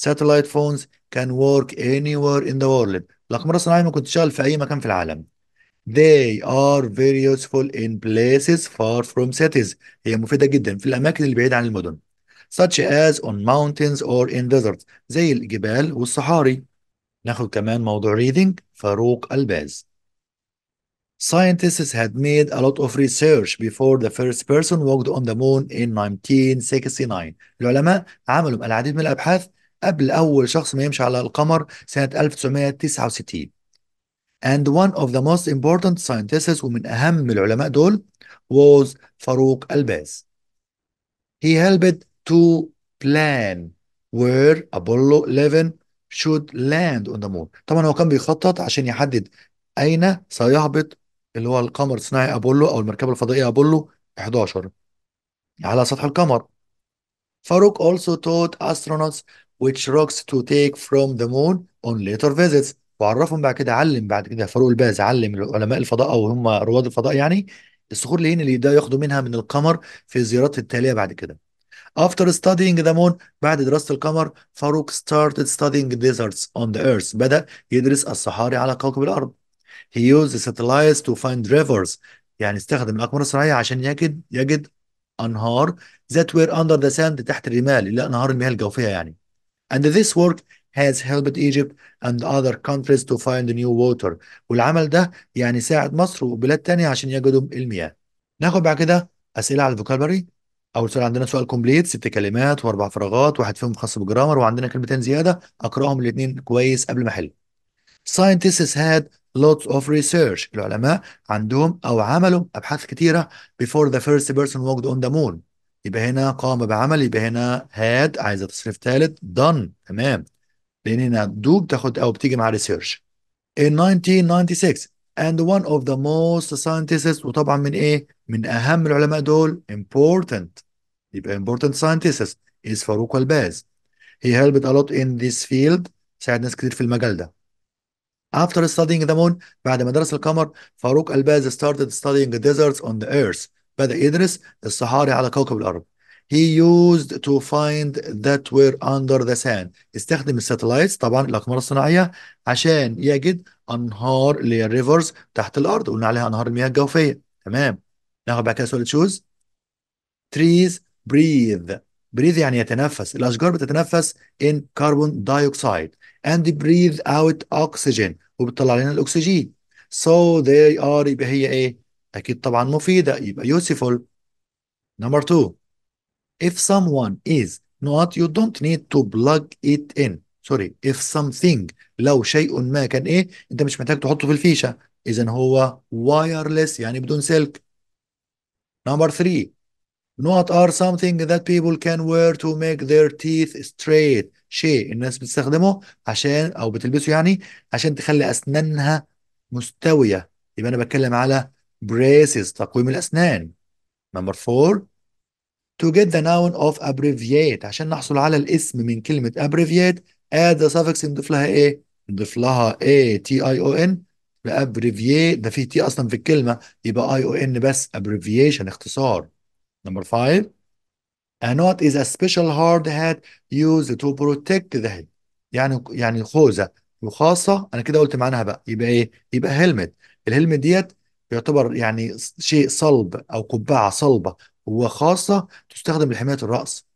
Satellite phones can work anywhere in the world. الأقمار الصناعية ممكن تشتغل في أي مكان في العالم. They are very useful in places far from cities. هي مفيدة جدا في الأماكن اللي بعيدة عن المدن. Such as on mountains or in deserts. زي الجبال والصحاري. ناخد كمان موضوع reading فاروق الباز. Scientists had made a lot of research before the first person walked on the moon in nineteen sixty-nine. العلماء عملوا العديد من الأبحاث قبل أول شخص ما يمشي على القمر سنة ألف وتسعمائة وتسعة وستين. And one of the most important scientists، ومن أهم العلماء دول، was فاروق الباز. He helped to plan where Apollo eleven should land on the moon. طبعا هو كان بيخطط عشان يحدد أين سيهبط اللي هو القمر الصناعي أبولو أو المركبة الفضائية أبولو إحدى عشر على سطح القمر. فاروق also taught astronauts which rocks to take from the moon on later visits. وعرفهم بعد كده، علم بعد كده فاروق الباز علم علماء الفضاء أو هم رواد الفضاء يعني الصخور اللي اللي يبدأوا ياخدوا منها من القمر في الزيارات التالية بعد كده. After studying the moon، بعد دراسة القمر فاروق started studying deserts on the earth، بدأ يدرس الصحاري على كوكب الأرض. He used satellites to find rivers، يعني استخدم الأقمار الصناعية عشان يجد يجد أنهار that were under the sand، تحت الرمال اللي أنهار المياه الجوفية يعني. And this work has helped Egypt and other countries to find new water. والعمل ده يعني ساعد مصر وبلاد تانية عشان يجدوا المياه. ناخد بعد كده أسئلة على الفوكابلري. أول سؤال عندنا سؤال كومبليت، ست كلمات وأربع فراغات، واحد فيهم خاص بالجرامر، وعندنا كلمتين زيادة أقرأهم الاتنين كويس قبل ما أحل. Scientists had lots of research، العلماء عندهم أو عملوا أبحاث كتيرة before the first person walked on the moon. يبقى هنا قام بعمل، يبقى هنا had عايزة تصريف ثالث done، تمام، لأن هنا do بتاخد أو بتيجي مع research. In nineteen ninety-six and one of the most scientists، وطبعا من إيه؟ من أهم العلماء دول important، يبقى important scientists is فاروق الباز. He helped a lot in this field، ساعد ناس كتير في المجال ده. After studying the moon، بعد ما درس القمر فاروق الباز started studying the deserts on the earth، بدأ يدرس الصحاري على كوكب الأرض. He used to find that were under the sand، استخدم الساتلايتس طبعا الأقمار الصناعية عشان يجد أنهار اللي هي الريفرز تحت الأرض، قلنا عليها أنهار المياه الجوفية، تمام. ناخد بعد كده سؤال تشوز. Trees breathe، breathe يعني يتنفس، الأشجار بتتنفس in carbon dioxide and breathe out oxygen، وبتطلع لنا الأكسجين. So they are، يبقى هي إيه؟ أكيد طبعا مفيدة، يبقى useful. Number two. If someone is not، you don't need to plug it in. Sorry. If something، لو شيء ما كان إيه؟ أنت مش محتاج تحطه في الفيشة، إذن هو wireless يعني بدون سلك. Number three. Not are something that people can wear to make their teeth straight. شيء الناس بتستخدمه عشان أو بتلبسه يعني عشان تخلي أسنانها مستوية، يبقى أنا بتكلم على braces تقويم الأسنان. Number four. To get the noun of abbreviate، عشان نحصل على الاسم من كلمة abbreviate add the suffix، نضيف لها إيه؟ نضيف لها A T I O N، abbreviate ده فيه تي أصلا في الكلمة، يبقى I O N بس abbreviation اختصار. Number five. A knot is a special hard hat used to protect the head، يعني يعني خوذة وخاصة، أنا كده قلت معناها بقى، يبقى إيه؟ يبقى هلمت. الهلمت ديت يعتبر يعني شيء صلب أو قبعة صلبة وخاصة تستخدم لحماية الرأس.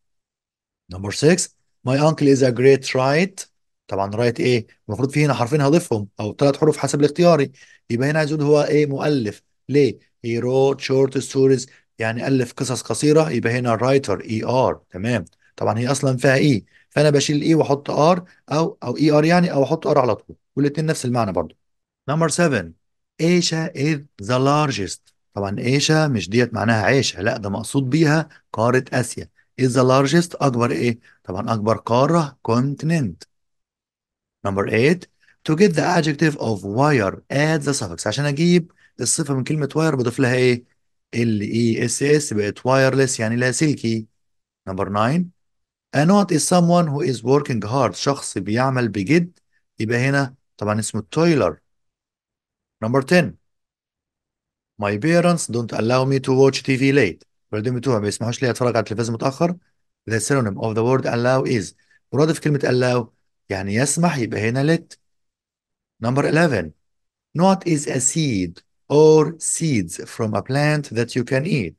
Number six. My uncle is a great writer، طبعا رايت إيه؟ المفروض في هنا حرفين هضيفهم أو ثلاث حروف حسب الاختياري، يبقى هنا عايز أقول هو إيه؟ مؤلف. ليه؟ He wrote short stories، يعني ألف قصص قصيرة، يبقى هنا writer إي آر، تمام. طبعا هي أصلا فيها إي، فأنا بشيل إي وأحط آر أو أو إي آر يعني، أو أحط آر على طول، والاتنين نفس المعنى برضه. Number seven. Asia is the largest. طبعا Asia مش ديت معناها عيشة، لا ده مقصود بيها قارة آسيا. is the largest أكبر إيه؟ طبعا أكبر قارة continent. Number eight to get the adjective of wire add the suffix. عشان أجيب الصفة من كلمة wire بضيف لها إيه؟ ال إي إس إس بقت wireless يعني لاسلكي. Number nine a not is someone who is working hard. شخص بيعمل بجد، يبقى هنا طبعا اسمه toiler. Number ten my parents don't allow me to watch تي في late. والدين بتوعي ما بيسمحوش لي اتفرج على التلفزيون متاخر. The synonym of the word allow is مرادف كلمه allow يعني يسمح، يبقى هنا let. Number eleven not is a seed or seeds from a plant that you can eat.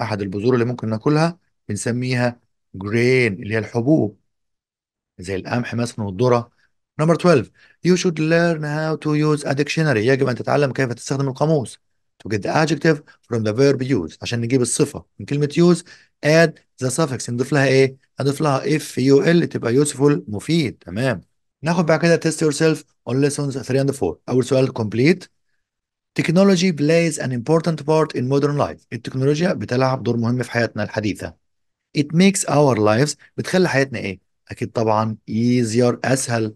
احد البذور اللي ممكن ناكلها بنسميها grain اللي هي الحبوب زي القمح مثلا والذره. Number twelve you should learn how to use a dictionary. يجب ان تتعلم كيف تستخدم القاموس. To get the adjective from the verb use. عشان نجيب الصفة من كلمة use add the suffix. نضيف لها ايه؟ نضيف لها f u l تبقى useful مفيد. تمام. ناخد بعد كده test yourself on lessons three and four. أول سؤال complete. Technology plays an important part in modern life. التكنولوجيا بتلعب دور مهم في حياتنا الحديثة. It makes our lives بتخلي حياتنا ايه؟ أكيد طبعا easier أسهل.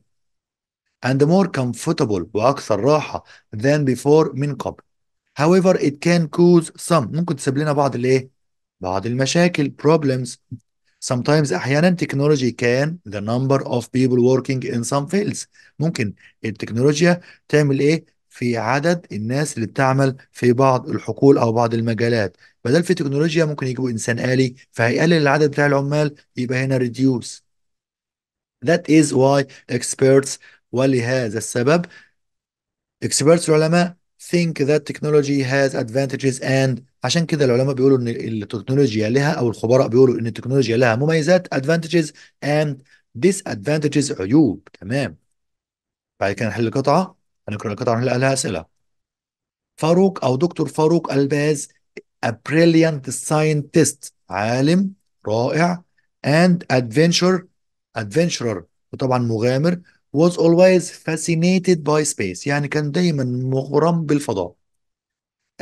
And more comfortable وأكثر راحة than before من قبل. However, it can cause some ممكن تسيب لنا بعض الايه؟ بعض المشاكل problems. Sometimes أحيانا technology can the number of people working in some fields. ممكن التكنولوجيا تعمل ايه؟ في عدد الناس اللي بتعمل في بعض الحقول أو بعض المجالات. بدل في تكنولوجيا ممكن يجيبوا إنسان آلي فهيقلل العدد بتاع العمال، يبقى هنا reduce. That is why experts ولهذا السبب experts العلماء think that technology has advantages and عشان كده العلماء بيقولوا ان التكنولوجيا لها او الخبراء بيقولوا ان التكنولوجيا لها مميزات advantages and disadvantages عيوب. تمام. بعد كده نحل القطعه، هنقرا القطعه ونحل عليها اسئله. فاروق او دكتور فاروق الباز a brilliant scientist عالم رائع and adventure adventurer وطبعا مغامر was always fascinated by space يعني كان دايما مغرم بالفضاء.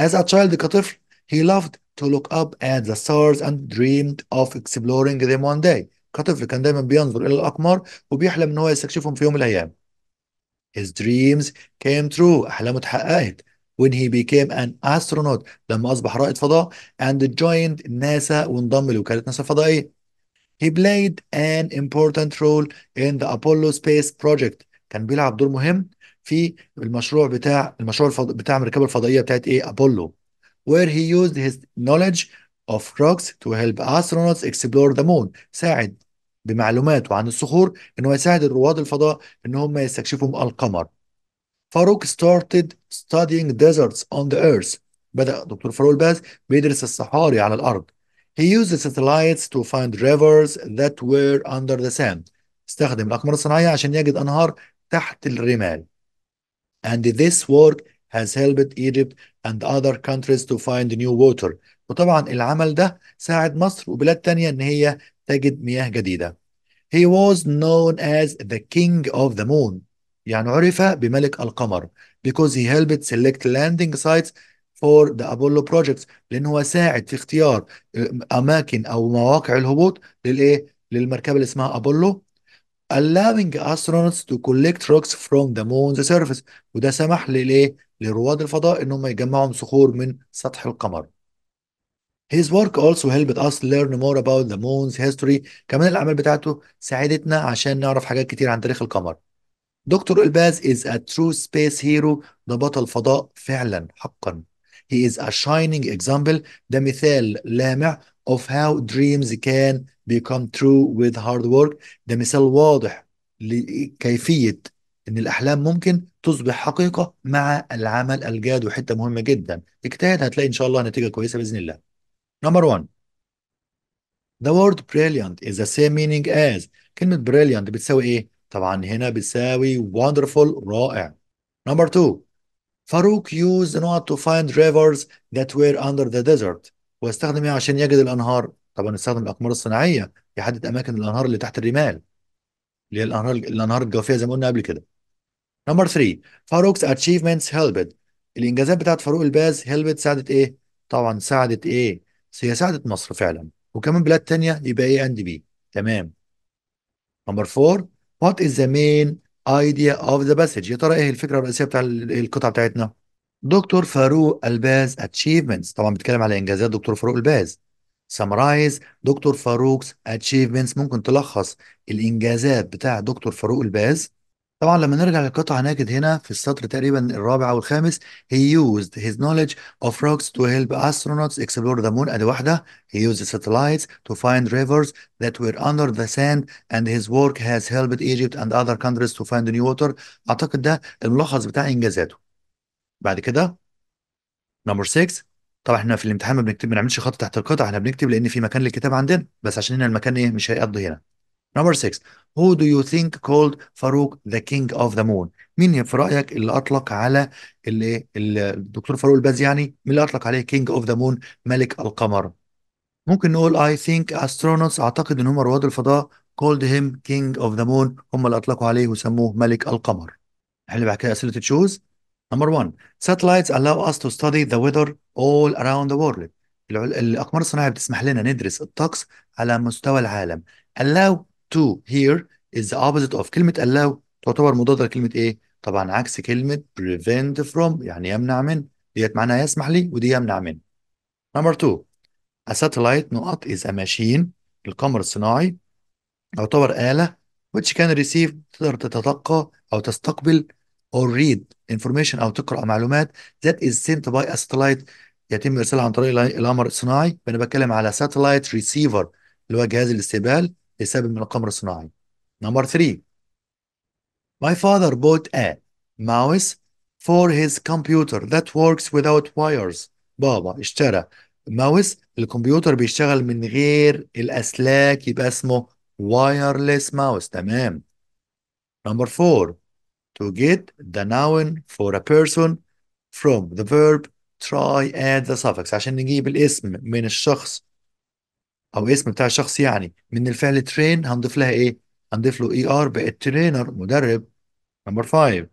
As a child كطفل he loved to look up at the stars and dreamed of exploring them one day. كطفل كان دايما بينظر إلى الأقمار وبيحلم إن هو يستكشفهم في يوم من الأيام. His dreams came true أحلامه اتحققت when he became an astronaut لما أصبح رائد فضاء and joined NASA وانضم لوكالة ناسا الفضائية. He played an important role in the Apollo space project. كان بيلعب دور مهم في المشروع بتاع المشروع الفض... بتاع المركبة الفضائية بتاعت إيه؟ أبولو. Where he used his knowledge of rocks to help astronauts explore the moon. ساعد بمعلوماته عن الصخور إنه يساعد رواد الفضاء إن هم يستكشفوا القمر. فاروق started studying deserts on the earth. بدأ دكتور فاروق الباز بيدرس الصحاري على الأرض. He used the satellites to find rivers that were under the sand. استخدم الأقمار الصناعية عشان يجد أنهار تحت الرمال. And this work has helped Egypt and other countries to find new water. وطبعا العمل ده ساعد مصر وبلاد تانية إن هي تجد مياه جديدة. He was known as the king of the moon. يعني عرف بملك القمر. Because he helped select landing sites for the Apollo projects لأنه هو ساعد في اختيار أماكن أو مواقع الهبوط للإيه؟ للمركبة اللي اسمها أبولو. allowing astronauts to collect rocks from the moon's surface وده سمح للإيه؟ لرواد الفضاء إنهم يجمعوا صخور من سطح القمر. His work also helped us learn more about the moon's history. كمان الأعمال بتاعته ساعدتنا عشان نعرف حاجات كتير عن تاريخ القمر. دكتور الباز is a true space hero ده بطل فضاء فعلا حقا. He is a shining example. ده مثال لامع of how dreams can become true with hard work. ده مثال واضح لكيفية إن الأحلام ممكن تصبح حقيقة مع العمل الجاد. وحتة مهمة جدا، اجتهد هتلاقي إن شاء الله نتيجة كويسة بإذن الله. Number one the word brilliant is the same meaning as. كلمة brilliant بتساوي إيه؟ طبعا هنا بتساوي wonderful رائع. Number two فاروق used not to find rivers that were under the desert. واستخدم ايه عشان يجد الانهار؟ طبعا استخدم الاقمار الصناعيه يحدد اماكن الانهار اللي تحت الرمال اللي هي الانهار الانهار الجوفيه زي ما قلنا قبل كده. نمبر ثلاثة فاروق's achievements helped الانجازات بتاعت فاروق الباز هي اللي بتساعدت ايه؟ طبعا ساعدت ايه؟ هي ساعدت مصر فعلا وكمان بلاد تانية، يبقى ايه اند بي. تمام. نمبر فور، وات از ذا مين ايديا اوف ذا باسج؟ يا ترى ايه الفكره الرئيسيه بتاع ال- القطعه بتاعتنا؟ دكتور فاروق الباز اتشيفمنتس، طبعا بيتكلم على انجازات دكتور فاروق الباز. سمرايز دكتور فاروق's achievements، ممكن تلخص الانجازات بتاع دكتور فاروق الباز. طبعا لما نرجع للقطعه هنجد هنا في السطر تقريبا الرابع او الخامس، he used his knowledge of rocks to help astronauts explore the moon، ادي واحده. he used satellites to find rivers that were under the sand and his work has helped Egypt and other countries to find new water. اعتقد ده الملخص بتاع انجازاته. بعد كده نمبر ستة، طبعا احنا في الامتحان ما بنكتب، ما بنعملش خط تحت القطع، احنا بنكتب لان في مكان للكتاب عندنا، بس عشان هنا المكان ايه مش هيقضي هنا. نمبر ستة، who do you think called فاروق the king of the moon؟ مين في رأيك اللي أطلق على اللي اللي- الدكتور فاروق الباز، يعني مين اللي أطلق عليه king of the moon، ملك القمر؟ ممكن نقول I think astronauts، أعتقد إن هم رواد الفضاء called him king of the moon، هم اللي أطلقوا عليه وسموه ملك القمر. حل بعد كده أسئلة تشوز. نمبر واحد، satellites allow us to study the weather all around the world. العل- الأقمار الصناعية بتسمح لنا ندرس الطقس على مستوى العالم. allow to here is the opposite of، كلمة allow تعتبر مضادة لكلمة إيه؟ طبعا عكس كلمة prevent from، يعني يمنع من، ديت معناها يسمح لي ودي يمنع من. نمبر اتنين، a satellite نقط is a machine، القمر الصناعي يعتبر آلة which can receive، تقدر تتلقى أو تستقبل or read information أو تقرأ معلومات that is sent by a satellite، يتم إرسالها عن طريق الع- القمر الصناعي. فأنا بتكلم على satellite receiver اللي هو جهاز الاستقبال السابق من القمر الصناعي. نمبر ثلاثة، My father bought a mouse for his computer that works without wires. بابا اشترى ماوس، الكمبيوتر بيشتغل من غير الأسلاك، يبقى اسمه wireless mouse. تمام. Number four، to get the noun for a person from the verb try add the suffix، عشان نجيب الاسم من الشخص او اسم بتاع الشخص يعني من الفعل train، هنضيف لها ايه؟ هنضيف له اي ار، بقت trainer، مدرب. Number five،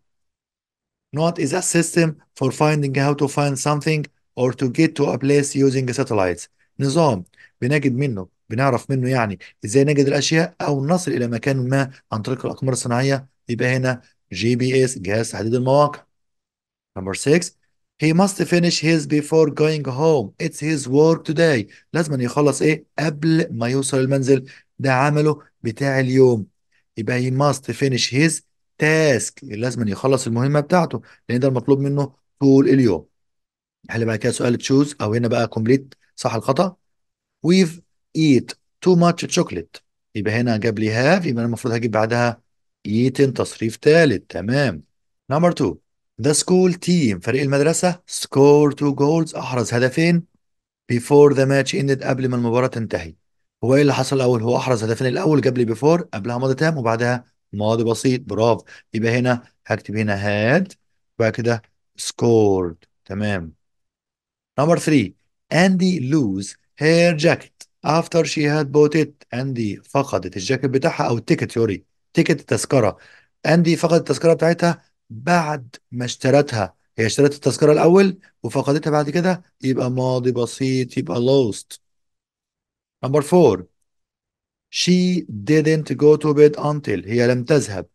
Not is a system for finding how to find something or to get to a place using satellites. نظام بنجد منه، بنعرف منه يعني ازاي نجد الاشياء او نصل الى مكان ما عن طريق الاقمار الصناعيه، يبقى هنا جي بي اس، جهاز تحديد المواقع. Number six، He must finish his before going home. It's his work today. لازم أن يخلص ايه قبل ما يوصل المنزل، ده عمله بتاع اليوم. يبقى he must finish his task، لازم أن يخلص المهمة بتاعته لأن ده المطلوب منه طول اليوم. حل بقى كده سؤال تشوز، أو هنا بقى كومبليت صح الخطأ. We've eat too much chocolate، يبقى هنا جاب لي have، يبقى أنا المفروض هجيب بعدها eaten تصريف ثالث. تمام. نمبر اتنين، The school team، فريق المدرسة scored two goals، أحرز هدفين before the match ended، قبل ما المباراة تنتهي. هو إيه اللي حصل الأول؟ هو أحرز هدفين، الأول جاب لي before، قبلها ماضي تام وبعدها ماضي بسيط. برافو. يبقى هنا هكتب هنا had وبعد كده scored. تمام. نمبر ثلاثة، Andy lose her jacket after she had bought it. أندي فقدت الجاكيت بتاعها أو التيكت، سوري تيكت التذكرة. أندي فقدت التذكرة بتاعتها بعد ما اشترتها، هي اشترت التذكرة الأول وفقدتها بعد كده، يبقى ماضي بسيط، يبقى lost. نمبر أربعة، She didn't go to bed until، هي لم تذهب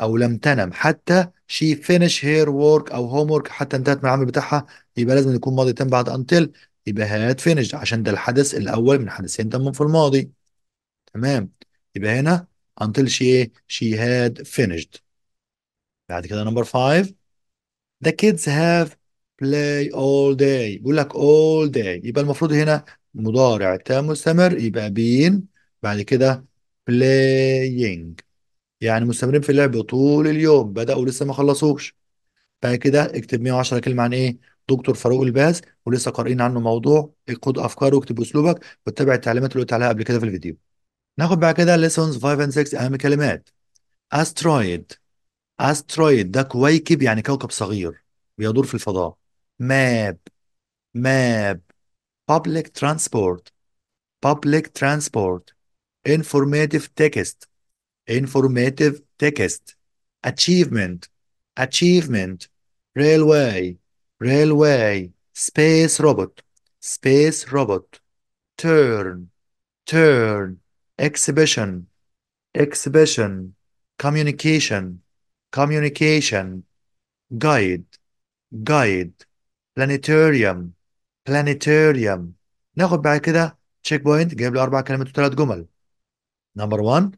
أو لم تنم حتى she finish her work أو homework، حتى انتهت من العمل بتاعها، يبقى لازم يكون ماضي تم بعد until، يبقى had finished عشان ده الحدث الأول من حدثين تموا في الماضي. تمام. يبقى هنا until she ايه؟ she had finished. بعد كده نمبر خمسة، The kids have play all day، بيقول لك all day، يبقى المفروض هنا مضارع تام مستمر، يبقى been بعد كده playing، يعني مستمرين في اللعب طول اليوم، بدأوا لسه ما خلصوش. بعد كده اكتب مية وعشرة كلمة عن ايه؟ دكتور فاروق الباز، ولسه قارئين عنه موضوع، خد افكاره واكتب اسلوبك واتبع التعليمات اللي قلت عليها قبل كده في الفيديو. ناخد بعد كده lessons خمسة and ستة، اهم كلمات. asteroid، asteroid ده كويكب يعني كوكب صغير بيدور في الفضاء. map، map public transport، public transport informative text، informative text achievement، achievement railway، railway، space robot، space robot، turn، turn، exhibition، exhibition، communication، communication، guide، guide، planetarium، planetarium. ناخد بعد كده تشيك بوينت، جايب له أربع كلمات وثلاث جمل. نمبر واحد،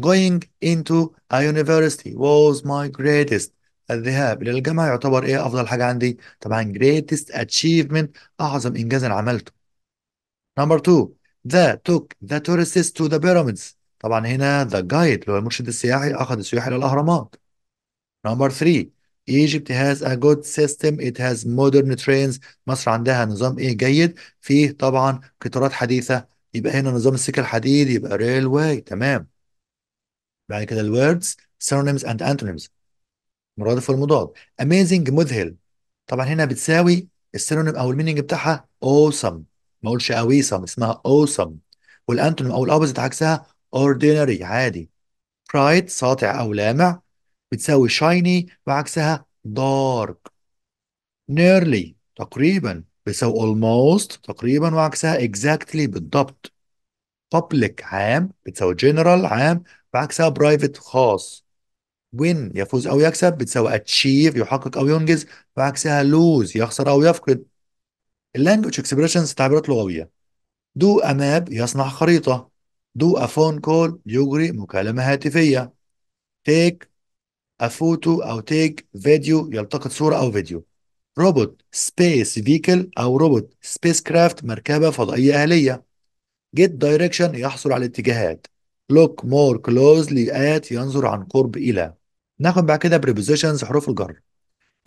going into a university was my greatest. الذهاب إلى الجامعة يعتبر إيه أفضل حاجة عندي؟ طبعا greatest achievement، أعظم إنجاز أنا عملته. نمبر اتنين، that took the tourists to the pyramids. طبعا هنا the guide اللي هو المرشد السياحي أخذ السياح إلى الأهرامات. نمبر ثلاثة، Egypt has a good system. It has modern trains. مصر عندها نظام إيه جيد؟ فيه طبعا قطارات حديثة، يبقى هنا نظام السكة الحديد، يبقى railway. تمام. بعد كده الwords synonyms and antonyms، المرادف والمضاد. amazing مذهل، طبعا هنا بتساوي السينونيم او المينينج بتاعها awesome، ما اقولش awesome، اسمها awesome. والانتونيم او الاوبوزيت عكسها ordinary عادي. bright ساطع او لامع، بتساوي shiny وعكسها dark. nearly تقريبا، بتساوي almost تقريبا وعكسها exactly بالضبط. public عام، بتساوي general عام وعكسها برايفت خاص. win يفوز أو يكسب، بتساوي achieve يحقق أو ينجز وعكسها lose يخسر أو يفقد. language expressions تعبيرات لغوية. do a map يصنع خريطة. do a phone call يجري مكالمة هاتفية. take a photo أو take video يلتقط صورة أو فيديو. robot space vehicle أو robot spacecraft مركبة فضائية آلية. get direction يحصل على الاتجاهات. look more closely at ينظر عن قرب إلى. ناخد بعد كده prepositions حروف الجر.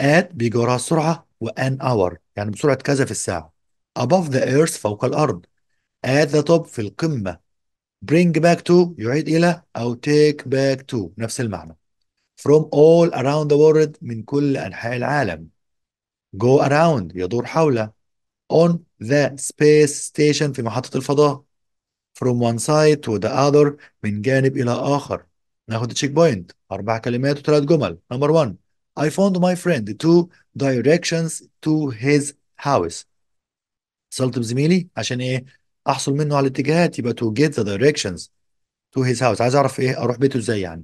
at بيجي وراها السرعة و an hour يعني بسرعة كذا في الساعة. above the earth فوق الأرض. at the top في القمة. bring back to يعيد إلى أو take back to نفس المعنى. from all around the world من كل أنحاء العالم. go around يدور حوله. on the space station في محطة الفضاء. from one side to the other من جانب إلى آخر. ناخد تشيك بوينت، أربع كلمات وثلاث جمل. نمبر واحد، I found my friend two directions to his house. اتصلت بزميلي عشان إيه؟ أحصل منه على الاتجاهات، يبقى to get the directions to his house، عايز أعرف إيه أروح بيته إزاي يعني.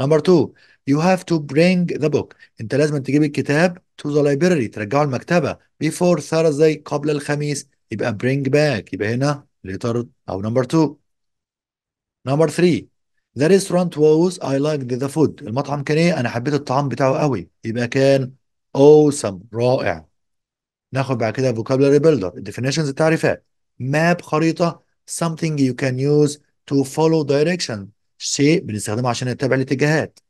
نمبر اتنين، You have to bring the book. أنت لازم تجيب الكتاب to the library ترجعه المكتبة before Thursday قبل الخميس، يبقى bring back يبقى هنا letter أو number two. number three، the restaurant was I liked the food. المطعم كان إيه؟ أنا حبيت الطعام بتاعه قوي، يبقى كان awesome رائع. ناخد بعد كده vocabulary builder definitions التعريفات. map خريطة something you can use to follow direction شيء بنستخدمه عشان نتبع الاتجاهات.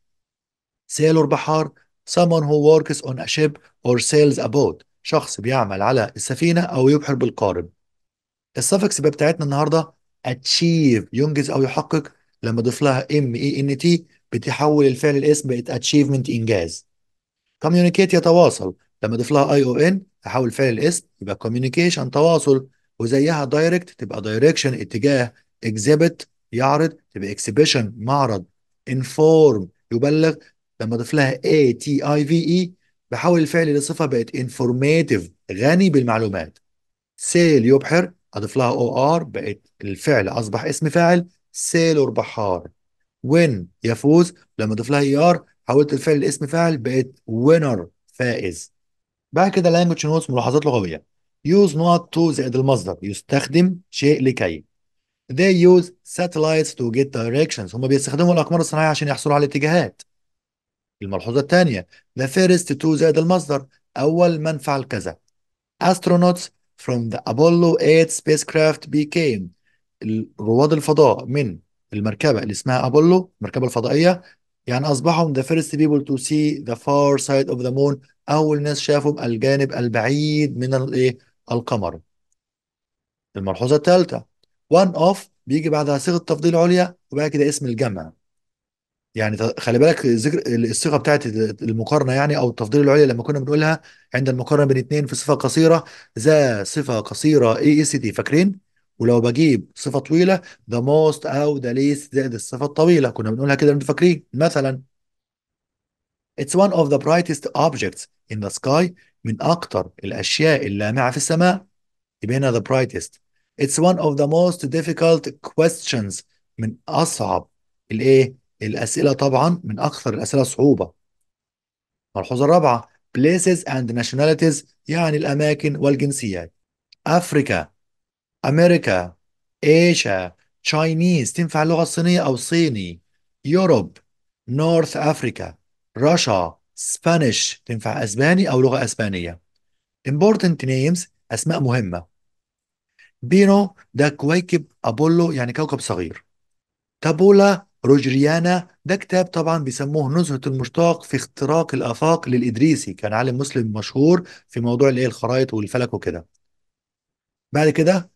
sailor بحار someone who works on a ship or sails a boat شخص بيعمل على السفينة أو يبحر بالقارب. السفكس بقى بتاعتنا النهارده achieve ينجز او يحقق، لما اضيف لها ام اي ان تي بتحول الفعل الاسم بقت achievement انجاز. communicate يتواصل، لما اضيف لها اي او ان تحول فعل الاسم يبقى communication تواصل. وزيها direct تبقى direction اتجاه. exhibit يعرض تبقى exhibition معرض. inform يبلغ، لما اضيف لها a t i v e بحول الفعل لصفه بقت informative غني بالمعلومات. sail يبحر أضيف لها أو آر بقت الفعل أصبح اسم فاعل سيلور بحار. win يفوز، لما أضيف لها إي آر حولت الفعل لاسم فاعل بقت winner فائز. بعد كده language notes ملاحظات لغوية. use not to زائد المصدر يستخدم شيء لكي. they use satellites to get directions هم بيستخدموا الأقمار الصناعية عشان يحصلوا على الاتجاهات. الملحوظة الثانية the first to زائد المصدر أول من فعل كذا. astronauts from the Apollo eight spacecraft became رواد الفضاء من المركبة اللي اسمها أبولو المركبة الفضائية يعني أصبحوا the first people to see the far side of the moon أول ناس شافوا الجانب البعيد من الإيه القمر. الملحوظة الثالثة one of بيجي بعدها صيغة تفضيل عليا وبعد كده اسم الجمع. يعني خلي بالك ذكر الصيغه بتاعت المقارنه يعني او التفضيل العليا لما كنا بنقولها عند المقارنه بين اثنين في صفه قصيره ذا صفه قصيره اي اس تي فاكرين؟ ولو بجيب صفه طويله ذا موست او ذا ليست زائد الصفه الطويله كنا بنقولها كده انتوا فاكرين. مثلا It's one of the brightest objects in the sky من أكتر الأشياء اللامعة في السماء، يبقى هنا the brightest. It's one of the most difficult questions، من أصعب الإيه؟ الأسئلة طبعا، من أكثر الأسئلة صعوبة. الملحوظة الرابعة places and nationalities، يعني الأماكن والجنسيات. أفريكا، أمريكا، آسيا، تشاينيز تنفع اللغة الصينية أو صيني، يوروب، نورث أفريكا، رشا، سبانيش تنفع أسباني أو لغة أسبانية. important names، أسماء مهمة. بينو ده كويكب أبولو يعني كوكب صغير. تابولا روجريانا ده كتاب طبعا بيسموه نزهة المشتاق في اختراق الآفاق للإدريسي، كان عالم مسلم مشهور في موضوع الايه الخرايط والفلك وكده. بعد كده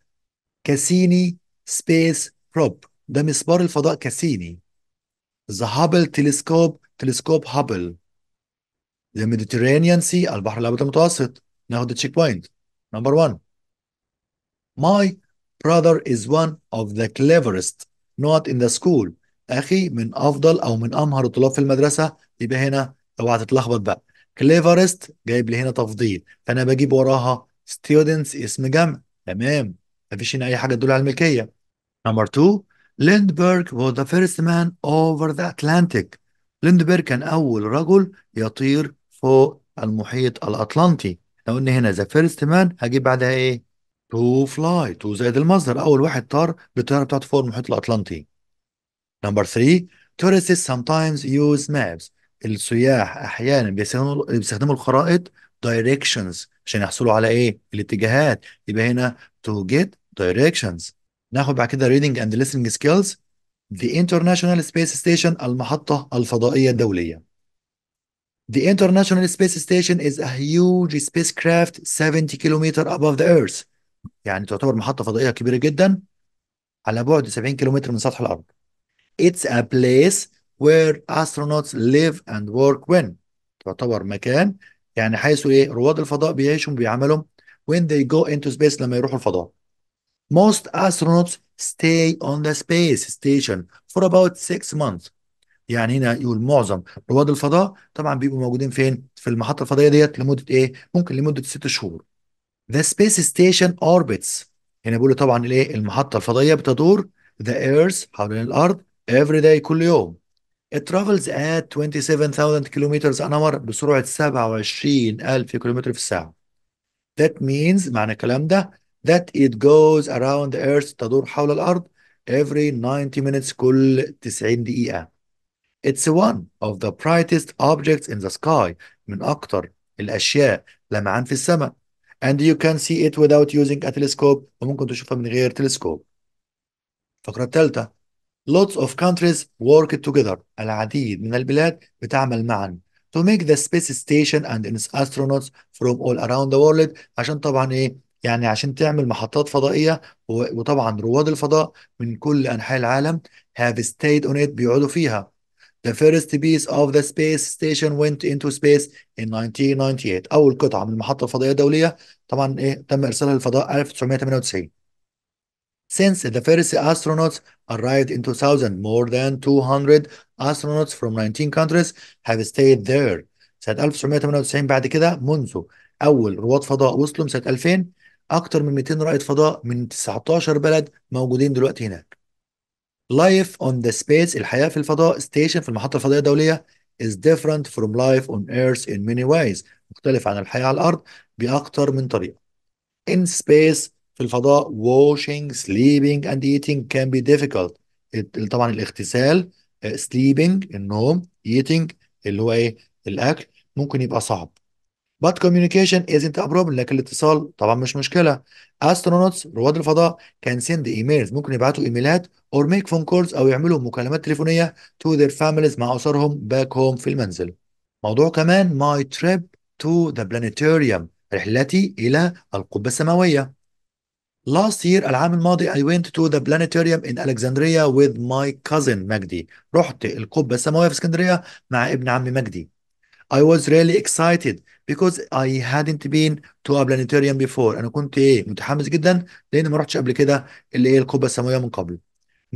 كاسيني سبيس بروب ده مسبار الفضاء كاسيني. ذا هابل تلسكوب، تلسكوب هابل. ذا ميديترينيان سي، البحر الأبيض المتوسط. ناخد التشيك بوينت نمبر واحد. My brother is one of the cleverest not in the school، أخي من أفضل أو من أمهر الطلاب في المدرسة، يبقى هنا أوعى تتلخبط بقى. cleverest جايب لي هنا تفضيل، فأنا بجيب وراها students اسم جمع، تمام، مفيش هنا أي حاجة تدل على الملكية. نمبر اتنين Lindbergh was the first man over the Atlantic، ليندبرغ كان أول رجل يطير فوق المحيط الأطلنطي. لو قلنا هنا the first man هجيب بعدها إيه؟ to fly، to زائد المصدر، أول واحد طار بالطيارة بتاعته فوق المحيط الأطلنطي. نمبر ثلاثة tourists sometimes use maps، السياح أحيانا بيستخدموا بيستخدموا الخرائط directions عشان يحصلوا على إيه؟ الاتجاهات، يبقى هنا to get directions. ناخد بعد كده reading and listening skills. The International Space Station، المحطة الفضائية الدولية. The International Space Station is a huge spacecraft seventy kilometers above the Earth، يعني تعتبر محطة فضائية كبيرة جدا على بعد سبعين كيلومتر من سطح الأرض. It's a place where astronauts live and work when، تعتبر مكان يعني حيث إيه رواد الفضاء بيعيشوا وبيعملوا when they go into space، لما يروحوا الفضاء. Most astronauts stay on the space station for about six months، يعني هنا يقول معظم رواد الفضاء طبعا بيبقوا موجودين فين؟ في المحطة الفضائية ديت لمدة إيه؟ ممكن لمدة ست شهور. The space station orbits، هنا بيقولوا طبعا الإيه؟ المحطة الفضائية بتدور the earth حوالين الأرض every day كل يوم. It travels at twenty-seven thousand kilometers an hour، بسرعة سبعة وعشرين ألف كيلومتر في الساعة. That means، معنى الكلام ده that it goes around the earth، تدور حول الأرض every ninety minutes كل تسعين دقيقة. It's one of the brightest objects in the sky، من أكتر الأشياء لمعان في السماء. And you can see it without using a telescope، وممكن تشوفها من غير تلسكوب. فقرة الثالثة lots of countries work together، العديد من البلاد بتعمل معا to make the space station and its astronauts from all around the world، عشان طبعا إيه؟ يعني عشان تعمل محطات فضائية وطبعا رواد الفضاء من كل أنحاء العالم have stayed on it، بيقعدوا فيها. The first piece of the space station went into space in nineteen ninety-eight، أول قطعة من المحطة الفضائية الدولية طبعا إيه تم إرسالها للفضاء ألف وتسعمائة وثمانية وتسعين. Since the first astronauts arrived in two thousand، more than two hundred astronauts from nineteen countries have stayed there. سنة ألف وتسعمائة وثمانية وتسعين بعد كده منذ أول رواد فضاء وصلوا سنة ألفين أكتر من مئتين رائد فضاء من تسعة عشر بلد موجودين دلوقتي هناك. Life on the space، الحياة في الفضاء station في المحطة الفضائية الدولية is different from life on Earth in many ways، مختلف عن الحياة على الأرض بأكتر من طريقة. In space، في الفضاء washing, sleeping and eating can be difficult، طبعا الاغتسال sleeping النوم eating اللي هو إيه الأكل ممكن يبقى صعب. But communication isn't a problem، لكن الاتصال طبعا مش مشكلة. Astronauts رواد الفضاء can send emails، ممكن يبعتوا ايميلات or make phone calls أو يعملوا مكالمات تليفونية to their families مع أسرهم back home في المنزل. موضوع كمان my trip to the planetarium، رحلتي إلى القبة السماوية. Last year، العام الماضي I went to the planetarium in Alexandria with my cousin Magdi، رحت القبة السماوية في اسكندرية مع ابن عمي مجدي. I was really excited because I hadn't been to a planetarium before، أنا كنت إيه متحمس جدا لأن ما رحتش قبل كده اللي هي القبة السماوية من قبل.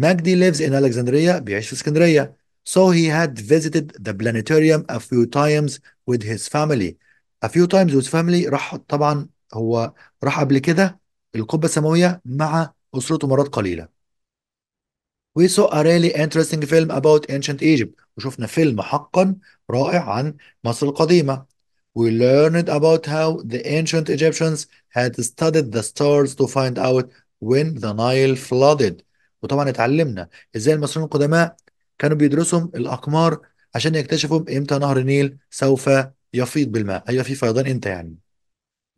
Magdi lives in Alexandria، بيعيش في اسكندرية. So he had visited the planetarium a few times with his family، A few times with family، راح طبعا، هو راح قبل كده القبة السماوية مع أسرته مرات قليلة. We saw a really interesting film about ancient Egypt، وشفنا فيلم حقا رائع عن مصر القديمة. We learned about how the ancient Egyptians had studied the stars to find out when the Nile flooded. وطبعا اتعلمنا ازاي المصريين القدماء كانوا بيدرسوا الأقمار عشان يكتشفوا امتى نهر النيل سوف يفيض بالماء، أيوة في فيضان امتى يعني.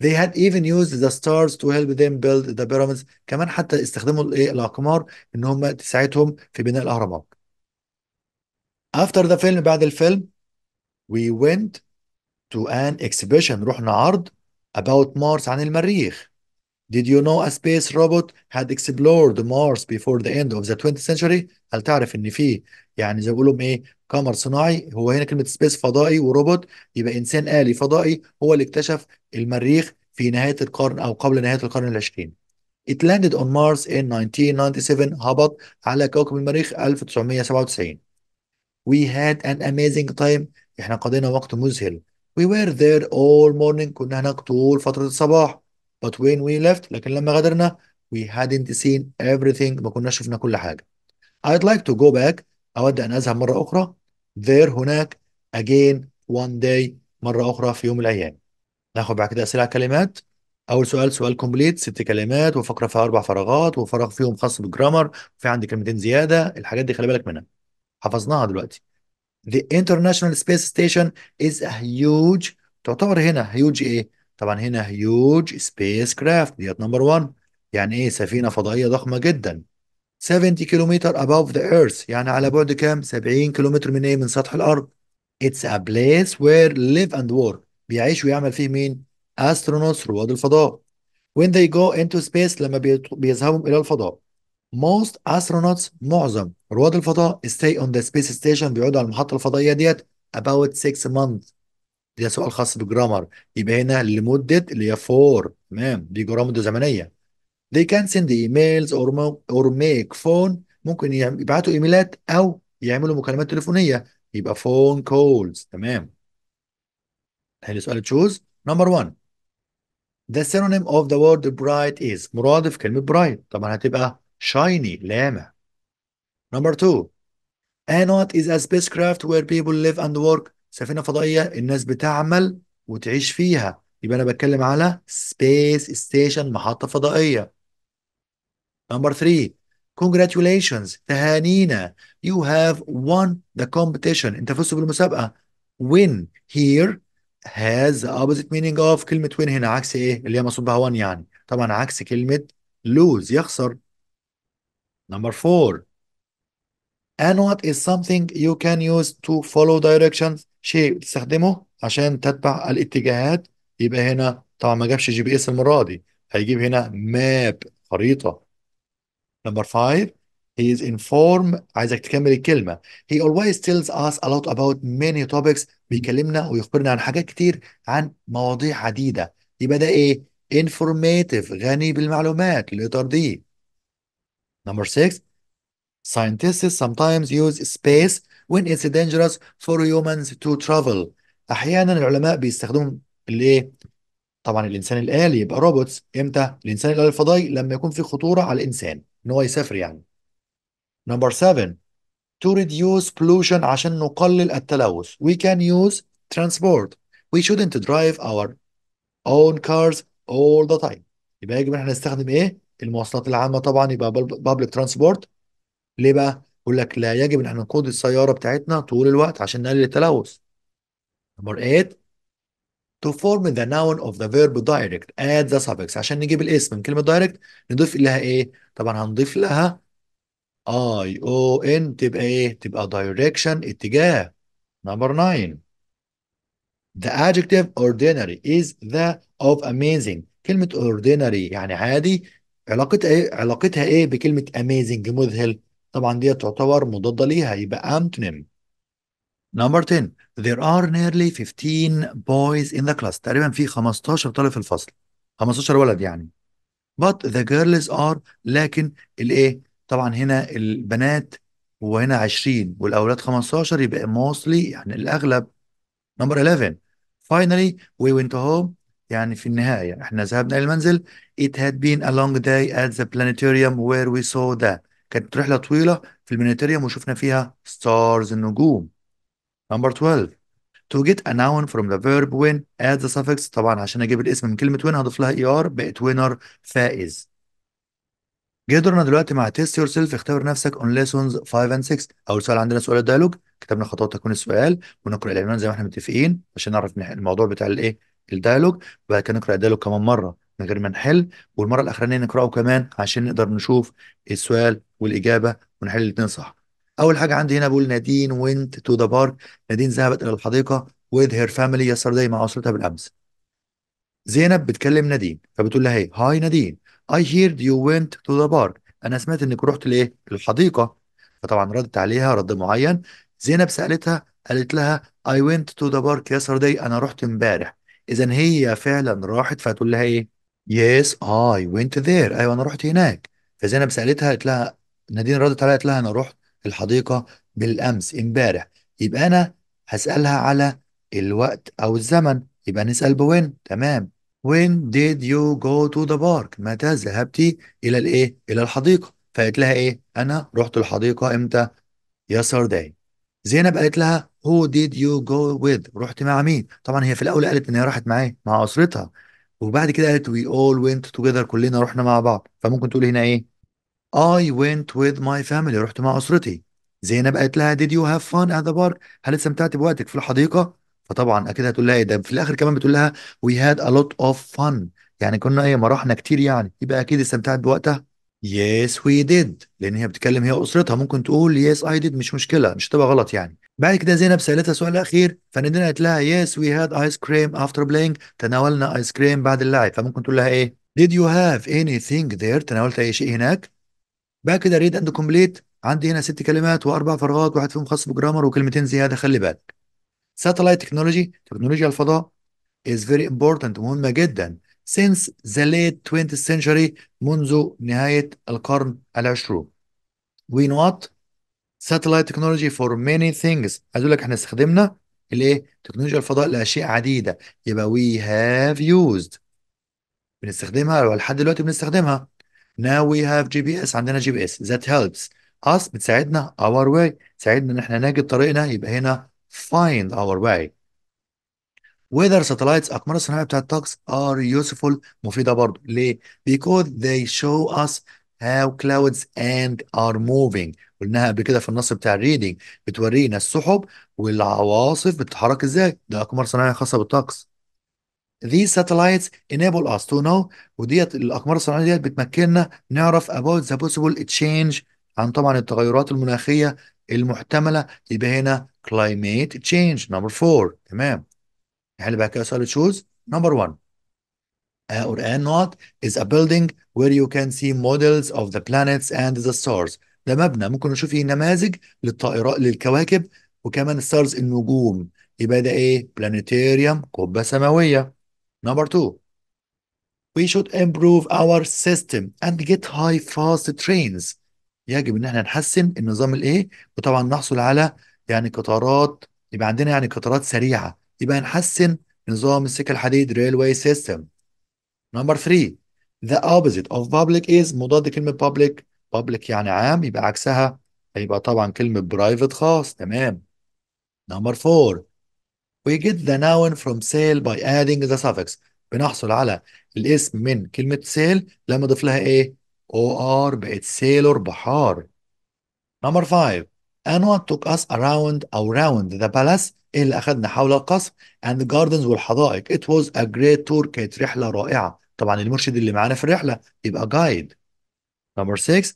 They had even used the stars to help them build the pyramids، كمان حتى استخدموا الايه الأقمار إن هم تساعدهم في بناء الأهرامات. After the film، بعد الفيلم، we went to an exhibition، رحنا عرض about Mars عن المريخ. Did you know a space robot had explored Mars before the end of the twentieth century؟ هل تعرف إن في يعني زي ما بيقولوا إيه قمر صناعي، هو هنا كلمة سبيس فضائي وروبوت، يبقى إنسان آلي فضائي هو اللي اكتشف المريخ في نهاية القرن أو قبل نهاية القرن العشرين. It landed on Mars in nineteen ninety-seven، هبط على كوكب المريخ ألف وتسعمية سبعة وتسعين. We had an amazing time، إحنا قضينا وقت مذهل. We were there all morning، كنا هناك طول فترة الصباح. But when we left، لكن لما غادرنا، we hadn't seen everything، ما كناش شفنا كل حاجة. I'd like to go back، أود أن أذهب مرة أخرى. There، هناك. Again، one day، مرة أخرى في يوم من الأيام. ناخد بعد كده أسئلة على كلمات. أول سؤال سؤال كومبليت، ست كلمات وفقرة فيها أربع فراغات وفراغ فيهم خاص بالجرامر، وفي عندي كلمتين زيادة، الحاجات دي خلي بالك منها. حفظناها دلوقتي. The International Space Station is a huge، تعتبر هنا huge إيه؟ طبعا هنا huge space craft ديت نمبر واحد، يعني إيه؟ سفينة فضائية ضخمة جدا. سبعين كيلومتر above the earth، يعني على بعد كام؟ سبعين كيلومتر من ايه؟ من سطح الارض. It's a place where live and work، بيعيش ويعمل فيه مين؟ astronauts، رواد الفضاء. When they go into space، لما بيذهبوا الى الفضاء. Most astronauts، معظم رواد الفضاء stay on the space station، بيقعدوا على المحطة الفضائية ديت about six months. ده سؤال خاص بالجرامر، يبقى هنا لمدة اللي هي فور، تمام، دي جرامر مدة زمنية. They can send emails or make phone، ممكن يبعتوا ايميلات او يعملوا مكالمات تليفونيه، يبقى phone calls، تمام. هل سؤال تشوز نمبر واحد. The synonym of the word bright is، مرادف كلمه bright طبعا هتبقى shiny، لامع. نمبر اتنين. A yacht is a spacecraft where people live and work، سفينه فضائيه الناس بتعمل وتعيش فيها، يبقى انا بتكلم على space station، محطه فضائيه. Number three. Congratulations، تهانينا. You have won the competition، أنت فزت بالمسابقة. Win here has the opposite meaning of، كلمة win هنا عكس إيه؟ اللي هي مقصود بها won يعني، طبعًا عكس كلمة lose يخسر. Number four. And what is something you can use to follow directions، شيء بتستخدمه عشان تتبع الاتجاهات، يبقى هنا طبعًا ما جابش جي بي إس المرة دي، هيجيب هنا ماب، خريطة. Number five. He is informed، عايزك تكمل الكلمة. He always tells us a lot about many topics، بيكلمنا ويخبرنا عن حاجات كتير، عن مواضيع عديدة، يبقى ده إيه؟ informative، غني بالمعلومات، letter D. Number six. Scientists sometimes use space when it's dangerous for humans to travel، أحيانا العلماء بيستخدموا الإيه؟ طبعا الإنسان الآلي يبقى روبوتس، إمتى؟ الإنسان الآلي الفضائي لما يكون في خطورة على الإنسان إن هو يسافر يعني. نمبر سبعة. To reduce pollution، عشان نقلل التلوث. We can use transport. We shouldn't drive our own cars all the time، يبقى يجب إن احنا نستخدم إيه؟ المواصلات العامة طبعا، يبقى public transport. ليه بقى؟ يقول لك لا يجب إن احنا نقود السيارة بتاعتنا طول الوقت عشان نقلل التلوث. نمبر تمانية. To form the noun of the verb direct add the suffix، عشان نجيب الاسم من كلمة direct نضيف لها ايه؟ طبعا هنضيف لها I O N، تبقى ايه؟ تبقى direction، اتجاه. Number nine. The adjective ordinary is the of amazing، كلمة ordinary يعني عادي، علاقتها ايه؟ علاقتها ايه بكلمة amazing مذهل؟ طبعا دي تعتبر مضادة ليها، يبقى antonym. Number ten. There are nearly fifteen boys in the class، تقريبا في خمستاشر طالب في الفصل، خمستاشر ولد يعني. But the girls are، لكن الايه؟ طبعا هنا البنات وهنا عشرين والاولاد خمستاشر، يبقى mostly يعني الاغلب. Number eleven. Finally, we went home. يعني في النهاية احنا ذهبنا إلى المنزل. It had been a long day at the planetarium where we saw the. كانت رحلة طويلة في البلانيتاريوم وشفنا فيها stars النجوم. Number twelve. To get a noun from the verb win add the suffix. طبعا عشان أجيب الاسم من كلمة win هضيف لها er بقت winner فائز. جاي دورنا دلوقتي مع test yourself اختبر نفسك on lessons five and six. أول سؤال عندنا سؤال الديالوج، كتبنا خطوات تكوين السؤال ونقرأ العنوان زي ما احنا متفقين عشان نعرف الموضوع بتاع الإيه؟ الديالوج، وبعد كده نقرأ الديالوج كمان مرة من غير ما نحل، والمرة الأخرانية نقرأه كمان عشان نقدر نشوف السؤال والإجابة ونحل الاتنين صح. أول حاجة عندي هنا بقول نادين went to the park. نادين ذهبت إلى الحديقة with her family yesterday مع أسرتها بالأمس. زينب بتكلم نادين فبتقول لها هي هاي نادين I heard you went to the park. أنا سمعت إنك رحت لإيه؟ للحديقة. فطبعا ردت عليها رد معين. زينب سألتها قالت لها I went to the park yesterday. أنا رحت إمبارح. إذا هي فعلا راحت فهتقول لها إيه؟ Yes I went there. أيوه أنا رحت هناك. فزينب سألتها قالت لها نادين ردت عليها قالت لها أنا رحت الحديقة بالأمس إمبارح. يبقى أنا هسألها على الوقت أو الزمن. يبقى نسأل بوين. تمام. When did you go to the park؟ متى ذهبتي إلى الإيه؟ إلى الحديقة. فقالت لها إيه؟ أنا رحت الحديقة إمتى؟ yesterday. زينب قالت لها who did you go with؟ رحت مع مين؟ طبعا هي في الأول قالت إن هي راحت معاه مع أسرتها، وبعد كده قالت we all went together كلنا رحنا مع بعض. فممكن تقول هنا إيه؟ I went with my family. رحت مع أسرتي. زينب قالت لها did you have fun at the park؟ هل استمتعتي بوقتك في الحديقة؟ فطبعا اكيد هتقول لها ايه ده في الاخر كمان بتقول لها we had a lot of fun يعني كنا ايه مرحنا كتير يعني يبقى اكيد استمتعت بوقتها yes we did لان هي بتتكلم هي واسرتها ممكن تقول yes I did مش مشكله مش هتبقى غلط يعني. بعد كده زينب سالتها السؤال الاخير فندينا قالت لها yes we had ice cream after playing تناولنا ايس كريم بعد اللعب. فممكن تقول لها ايه did you have anything there تناولت اي شيء هناك. بعد كده read and complete عندي هنا ست كلمات واربع فراغات واحد فيهم خاص بالجرامر وكلمتين زياده خلي بالك. Satellite technology تكنولوجيا الفضاء is very important مهمة جدا since the late twentieth century منذ نهاية القرن العشرون. We know what satellite technology for many things عايز اقول لك احنا استخدمنا الايه تكنولوجيا الفضاء لأشياء عديدة يبقى we have used بنستخدمها ولحد دلوقتي بنستخدمها. Now we have جي بي إس عندنا جي بي إس that helps us بتساعدنا our way تساعدنا ان احنا نجد طريقنا يبقى هنا find our way. Weather satellites أقمار الصناعية بتاعت الطقس are useful مفيدة برضه ليه؟ because they show us how clouds and are moving. قلناها قبل كده في النص بتاع الريدنج بتورينا السحب والعواصف بتتحرك ازاي؟ ده أقمار صناعية خاصة بالطقس. These satellites enable us to know وديت الأقمار الصناعية ديت بتمكننا نعرف about the possible change عن طبعا التغيرات المناخية المحتملة يبقى هنا climate change number four. تمام نحل بقى كده سؤال choose number one. A or a not is a building where you can see models of the planets and the stars. ده مبنى ممكن نشوف فيه نماذج للطائرات للكواكب وكمان stars النجوم يبقى ده ايه planetarium قبة سماوية. number two we should improve our system and get high fast trains. يجب ان احنا نحسن النظام الايه وطبعا نحصل على يعني قطارات يبقى عندنا يعني قطارات سريعه يبقى نحسن نظام السكه الحديد railway system. number three the opposite of public is مضاد كلمه public public يعني عام يبقى عكسها هيبقى طبعا كلمه private خاص. تمام number four we get the noun from sale by adding the suffix. بنحصل على الاسم من كلمه sale لما اضيف لها ايه or بقت سيلور بحار. number five Anwar took us around around the palace اللي أخدنا حول القصر and the gardens والحدائق. It was a great tour كانت رحلة رائعة. طبعا المرشد اللي معانا في الرحلة يبقى guide. number six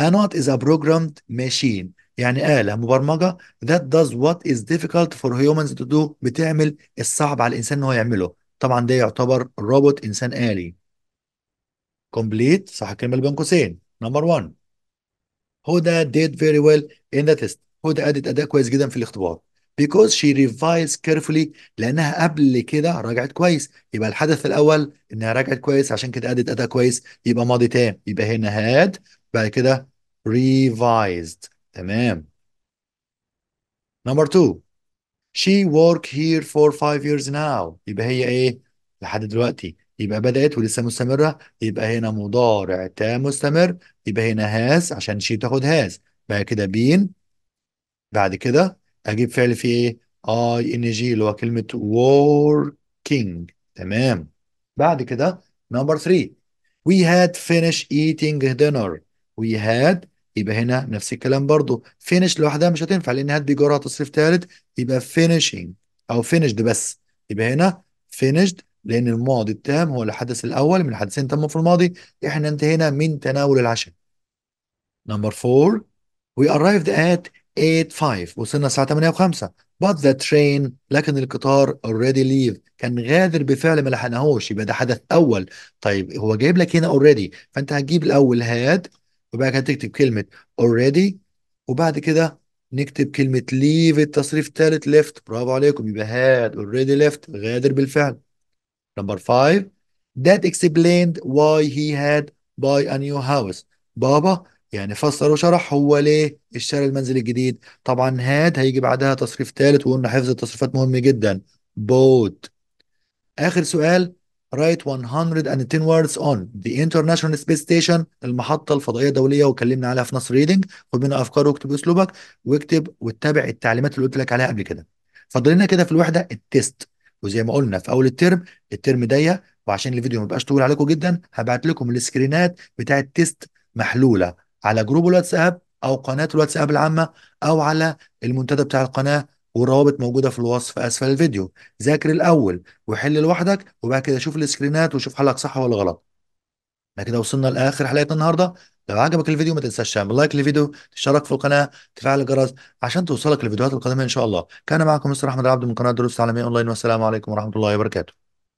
Anwar is a programmed machine يعني آلة مبرمجة that does what is difficult for humans to do بتعمل الصعب على الإنسان إنه يعمله. طبعا ده يعتبر روبوت إنسان آلي. complete صح الكلمة اللي بين قوسين. number one هدى did very well in the test. هدى أدت أداء كويس جدا في الاختبار because she revised carefully لأنها قبل كده راجعت كويس يبقى الحدث الأول إنها راجعت كويس عشان كده أدت أداء كويس يبقى ماضي تام يبقى هنا had بعد كده revised. تمام number two she work here for five years now. يبقى هي ايه؟ لحد دلوقتي. يبقى بدأت ولسه مستمرة. يبقى هنا مضارع تام مستمر. يبقى هنا هاز عشان she تاخد هاز. بقى كده بين. بعد كده اجيب فعل فيه ايه؟ اي ان جي اللي هو كلمة working. تمام. بعد كده نمبر ثلاثة. We had finished eating dinner. We had يبقى هنا نفس الكلام برضو. finish لوحدها مش هتنفع لان هاد بيجرها تصريف ثالث يبقى finishing او finished بس. يبقى هنا finished لان الماضي التام هو الحدث الاول من حدثين تموا في الماضي. احنا انتهينا من تناول العشاء. نمبر أربعة. We arrived at eight five. وصلنا الساعة ثمانية وخمسة. But the train لكن القطار already leave كان غادر بفعل ما لحقناهوش. يبقى ده حدث اول. طيب هو جايب لك هنا already فانت هتجيب الاول هاد وبعد كده تكتب كلمة already وبعد كده نكتب كلمة leave التصريف الثالث left. برافو عليكم. يبقى had already left غادر بالفعل. نمبر خمسة. That explained why he had buy a new house. بابا يعني فسر وشرح هو ليه اشترى المنزل الجديد. طبعا had هيجي بعدها تصريف ثالث وقلنا حفظ التصريفات مهم جدا. bought. آخر سؤال. write one hundred ten words on the International Space Station المحطة الفضائية الدولية وكلمنا عليها في نص ريدنج. خد منها أفكار واكتب أسلوبك واكتب واتبع التعليمات اللي قلت لك عليها قبل كده. فاضلنا كده في الوحدة التيست. وزي ما قلنا في أول الترم الترم ضيق وعشان الفيديو ما يبقاش طويل عليكم جدا هبعت لكم السكرينات بتاع التيست محلولة على جروب الواتساب أو قناة الواتساب العامة أو على المنتدى بتاع القناة والروابط موجودة في الوصف أسفل الفيديو. ذاكر الأول وحل لوحدك وبعد كده شوف السكرينات وشوف حلك صح ولا غلط. احنا كده وصلنا لآخر حلقتنا النهاردة. لو عجبك الفيديو ما تنساش تعمل لايك للفيديو تشترك في القناة تفعل الجرس عشان توصلك الفيديوهات القادمة إن شاء الله. كان معكم مستر أحمد العبد من قناة دروس تعليمية أونلاين والسلام عليكم ورحمة الله وبركاته.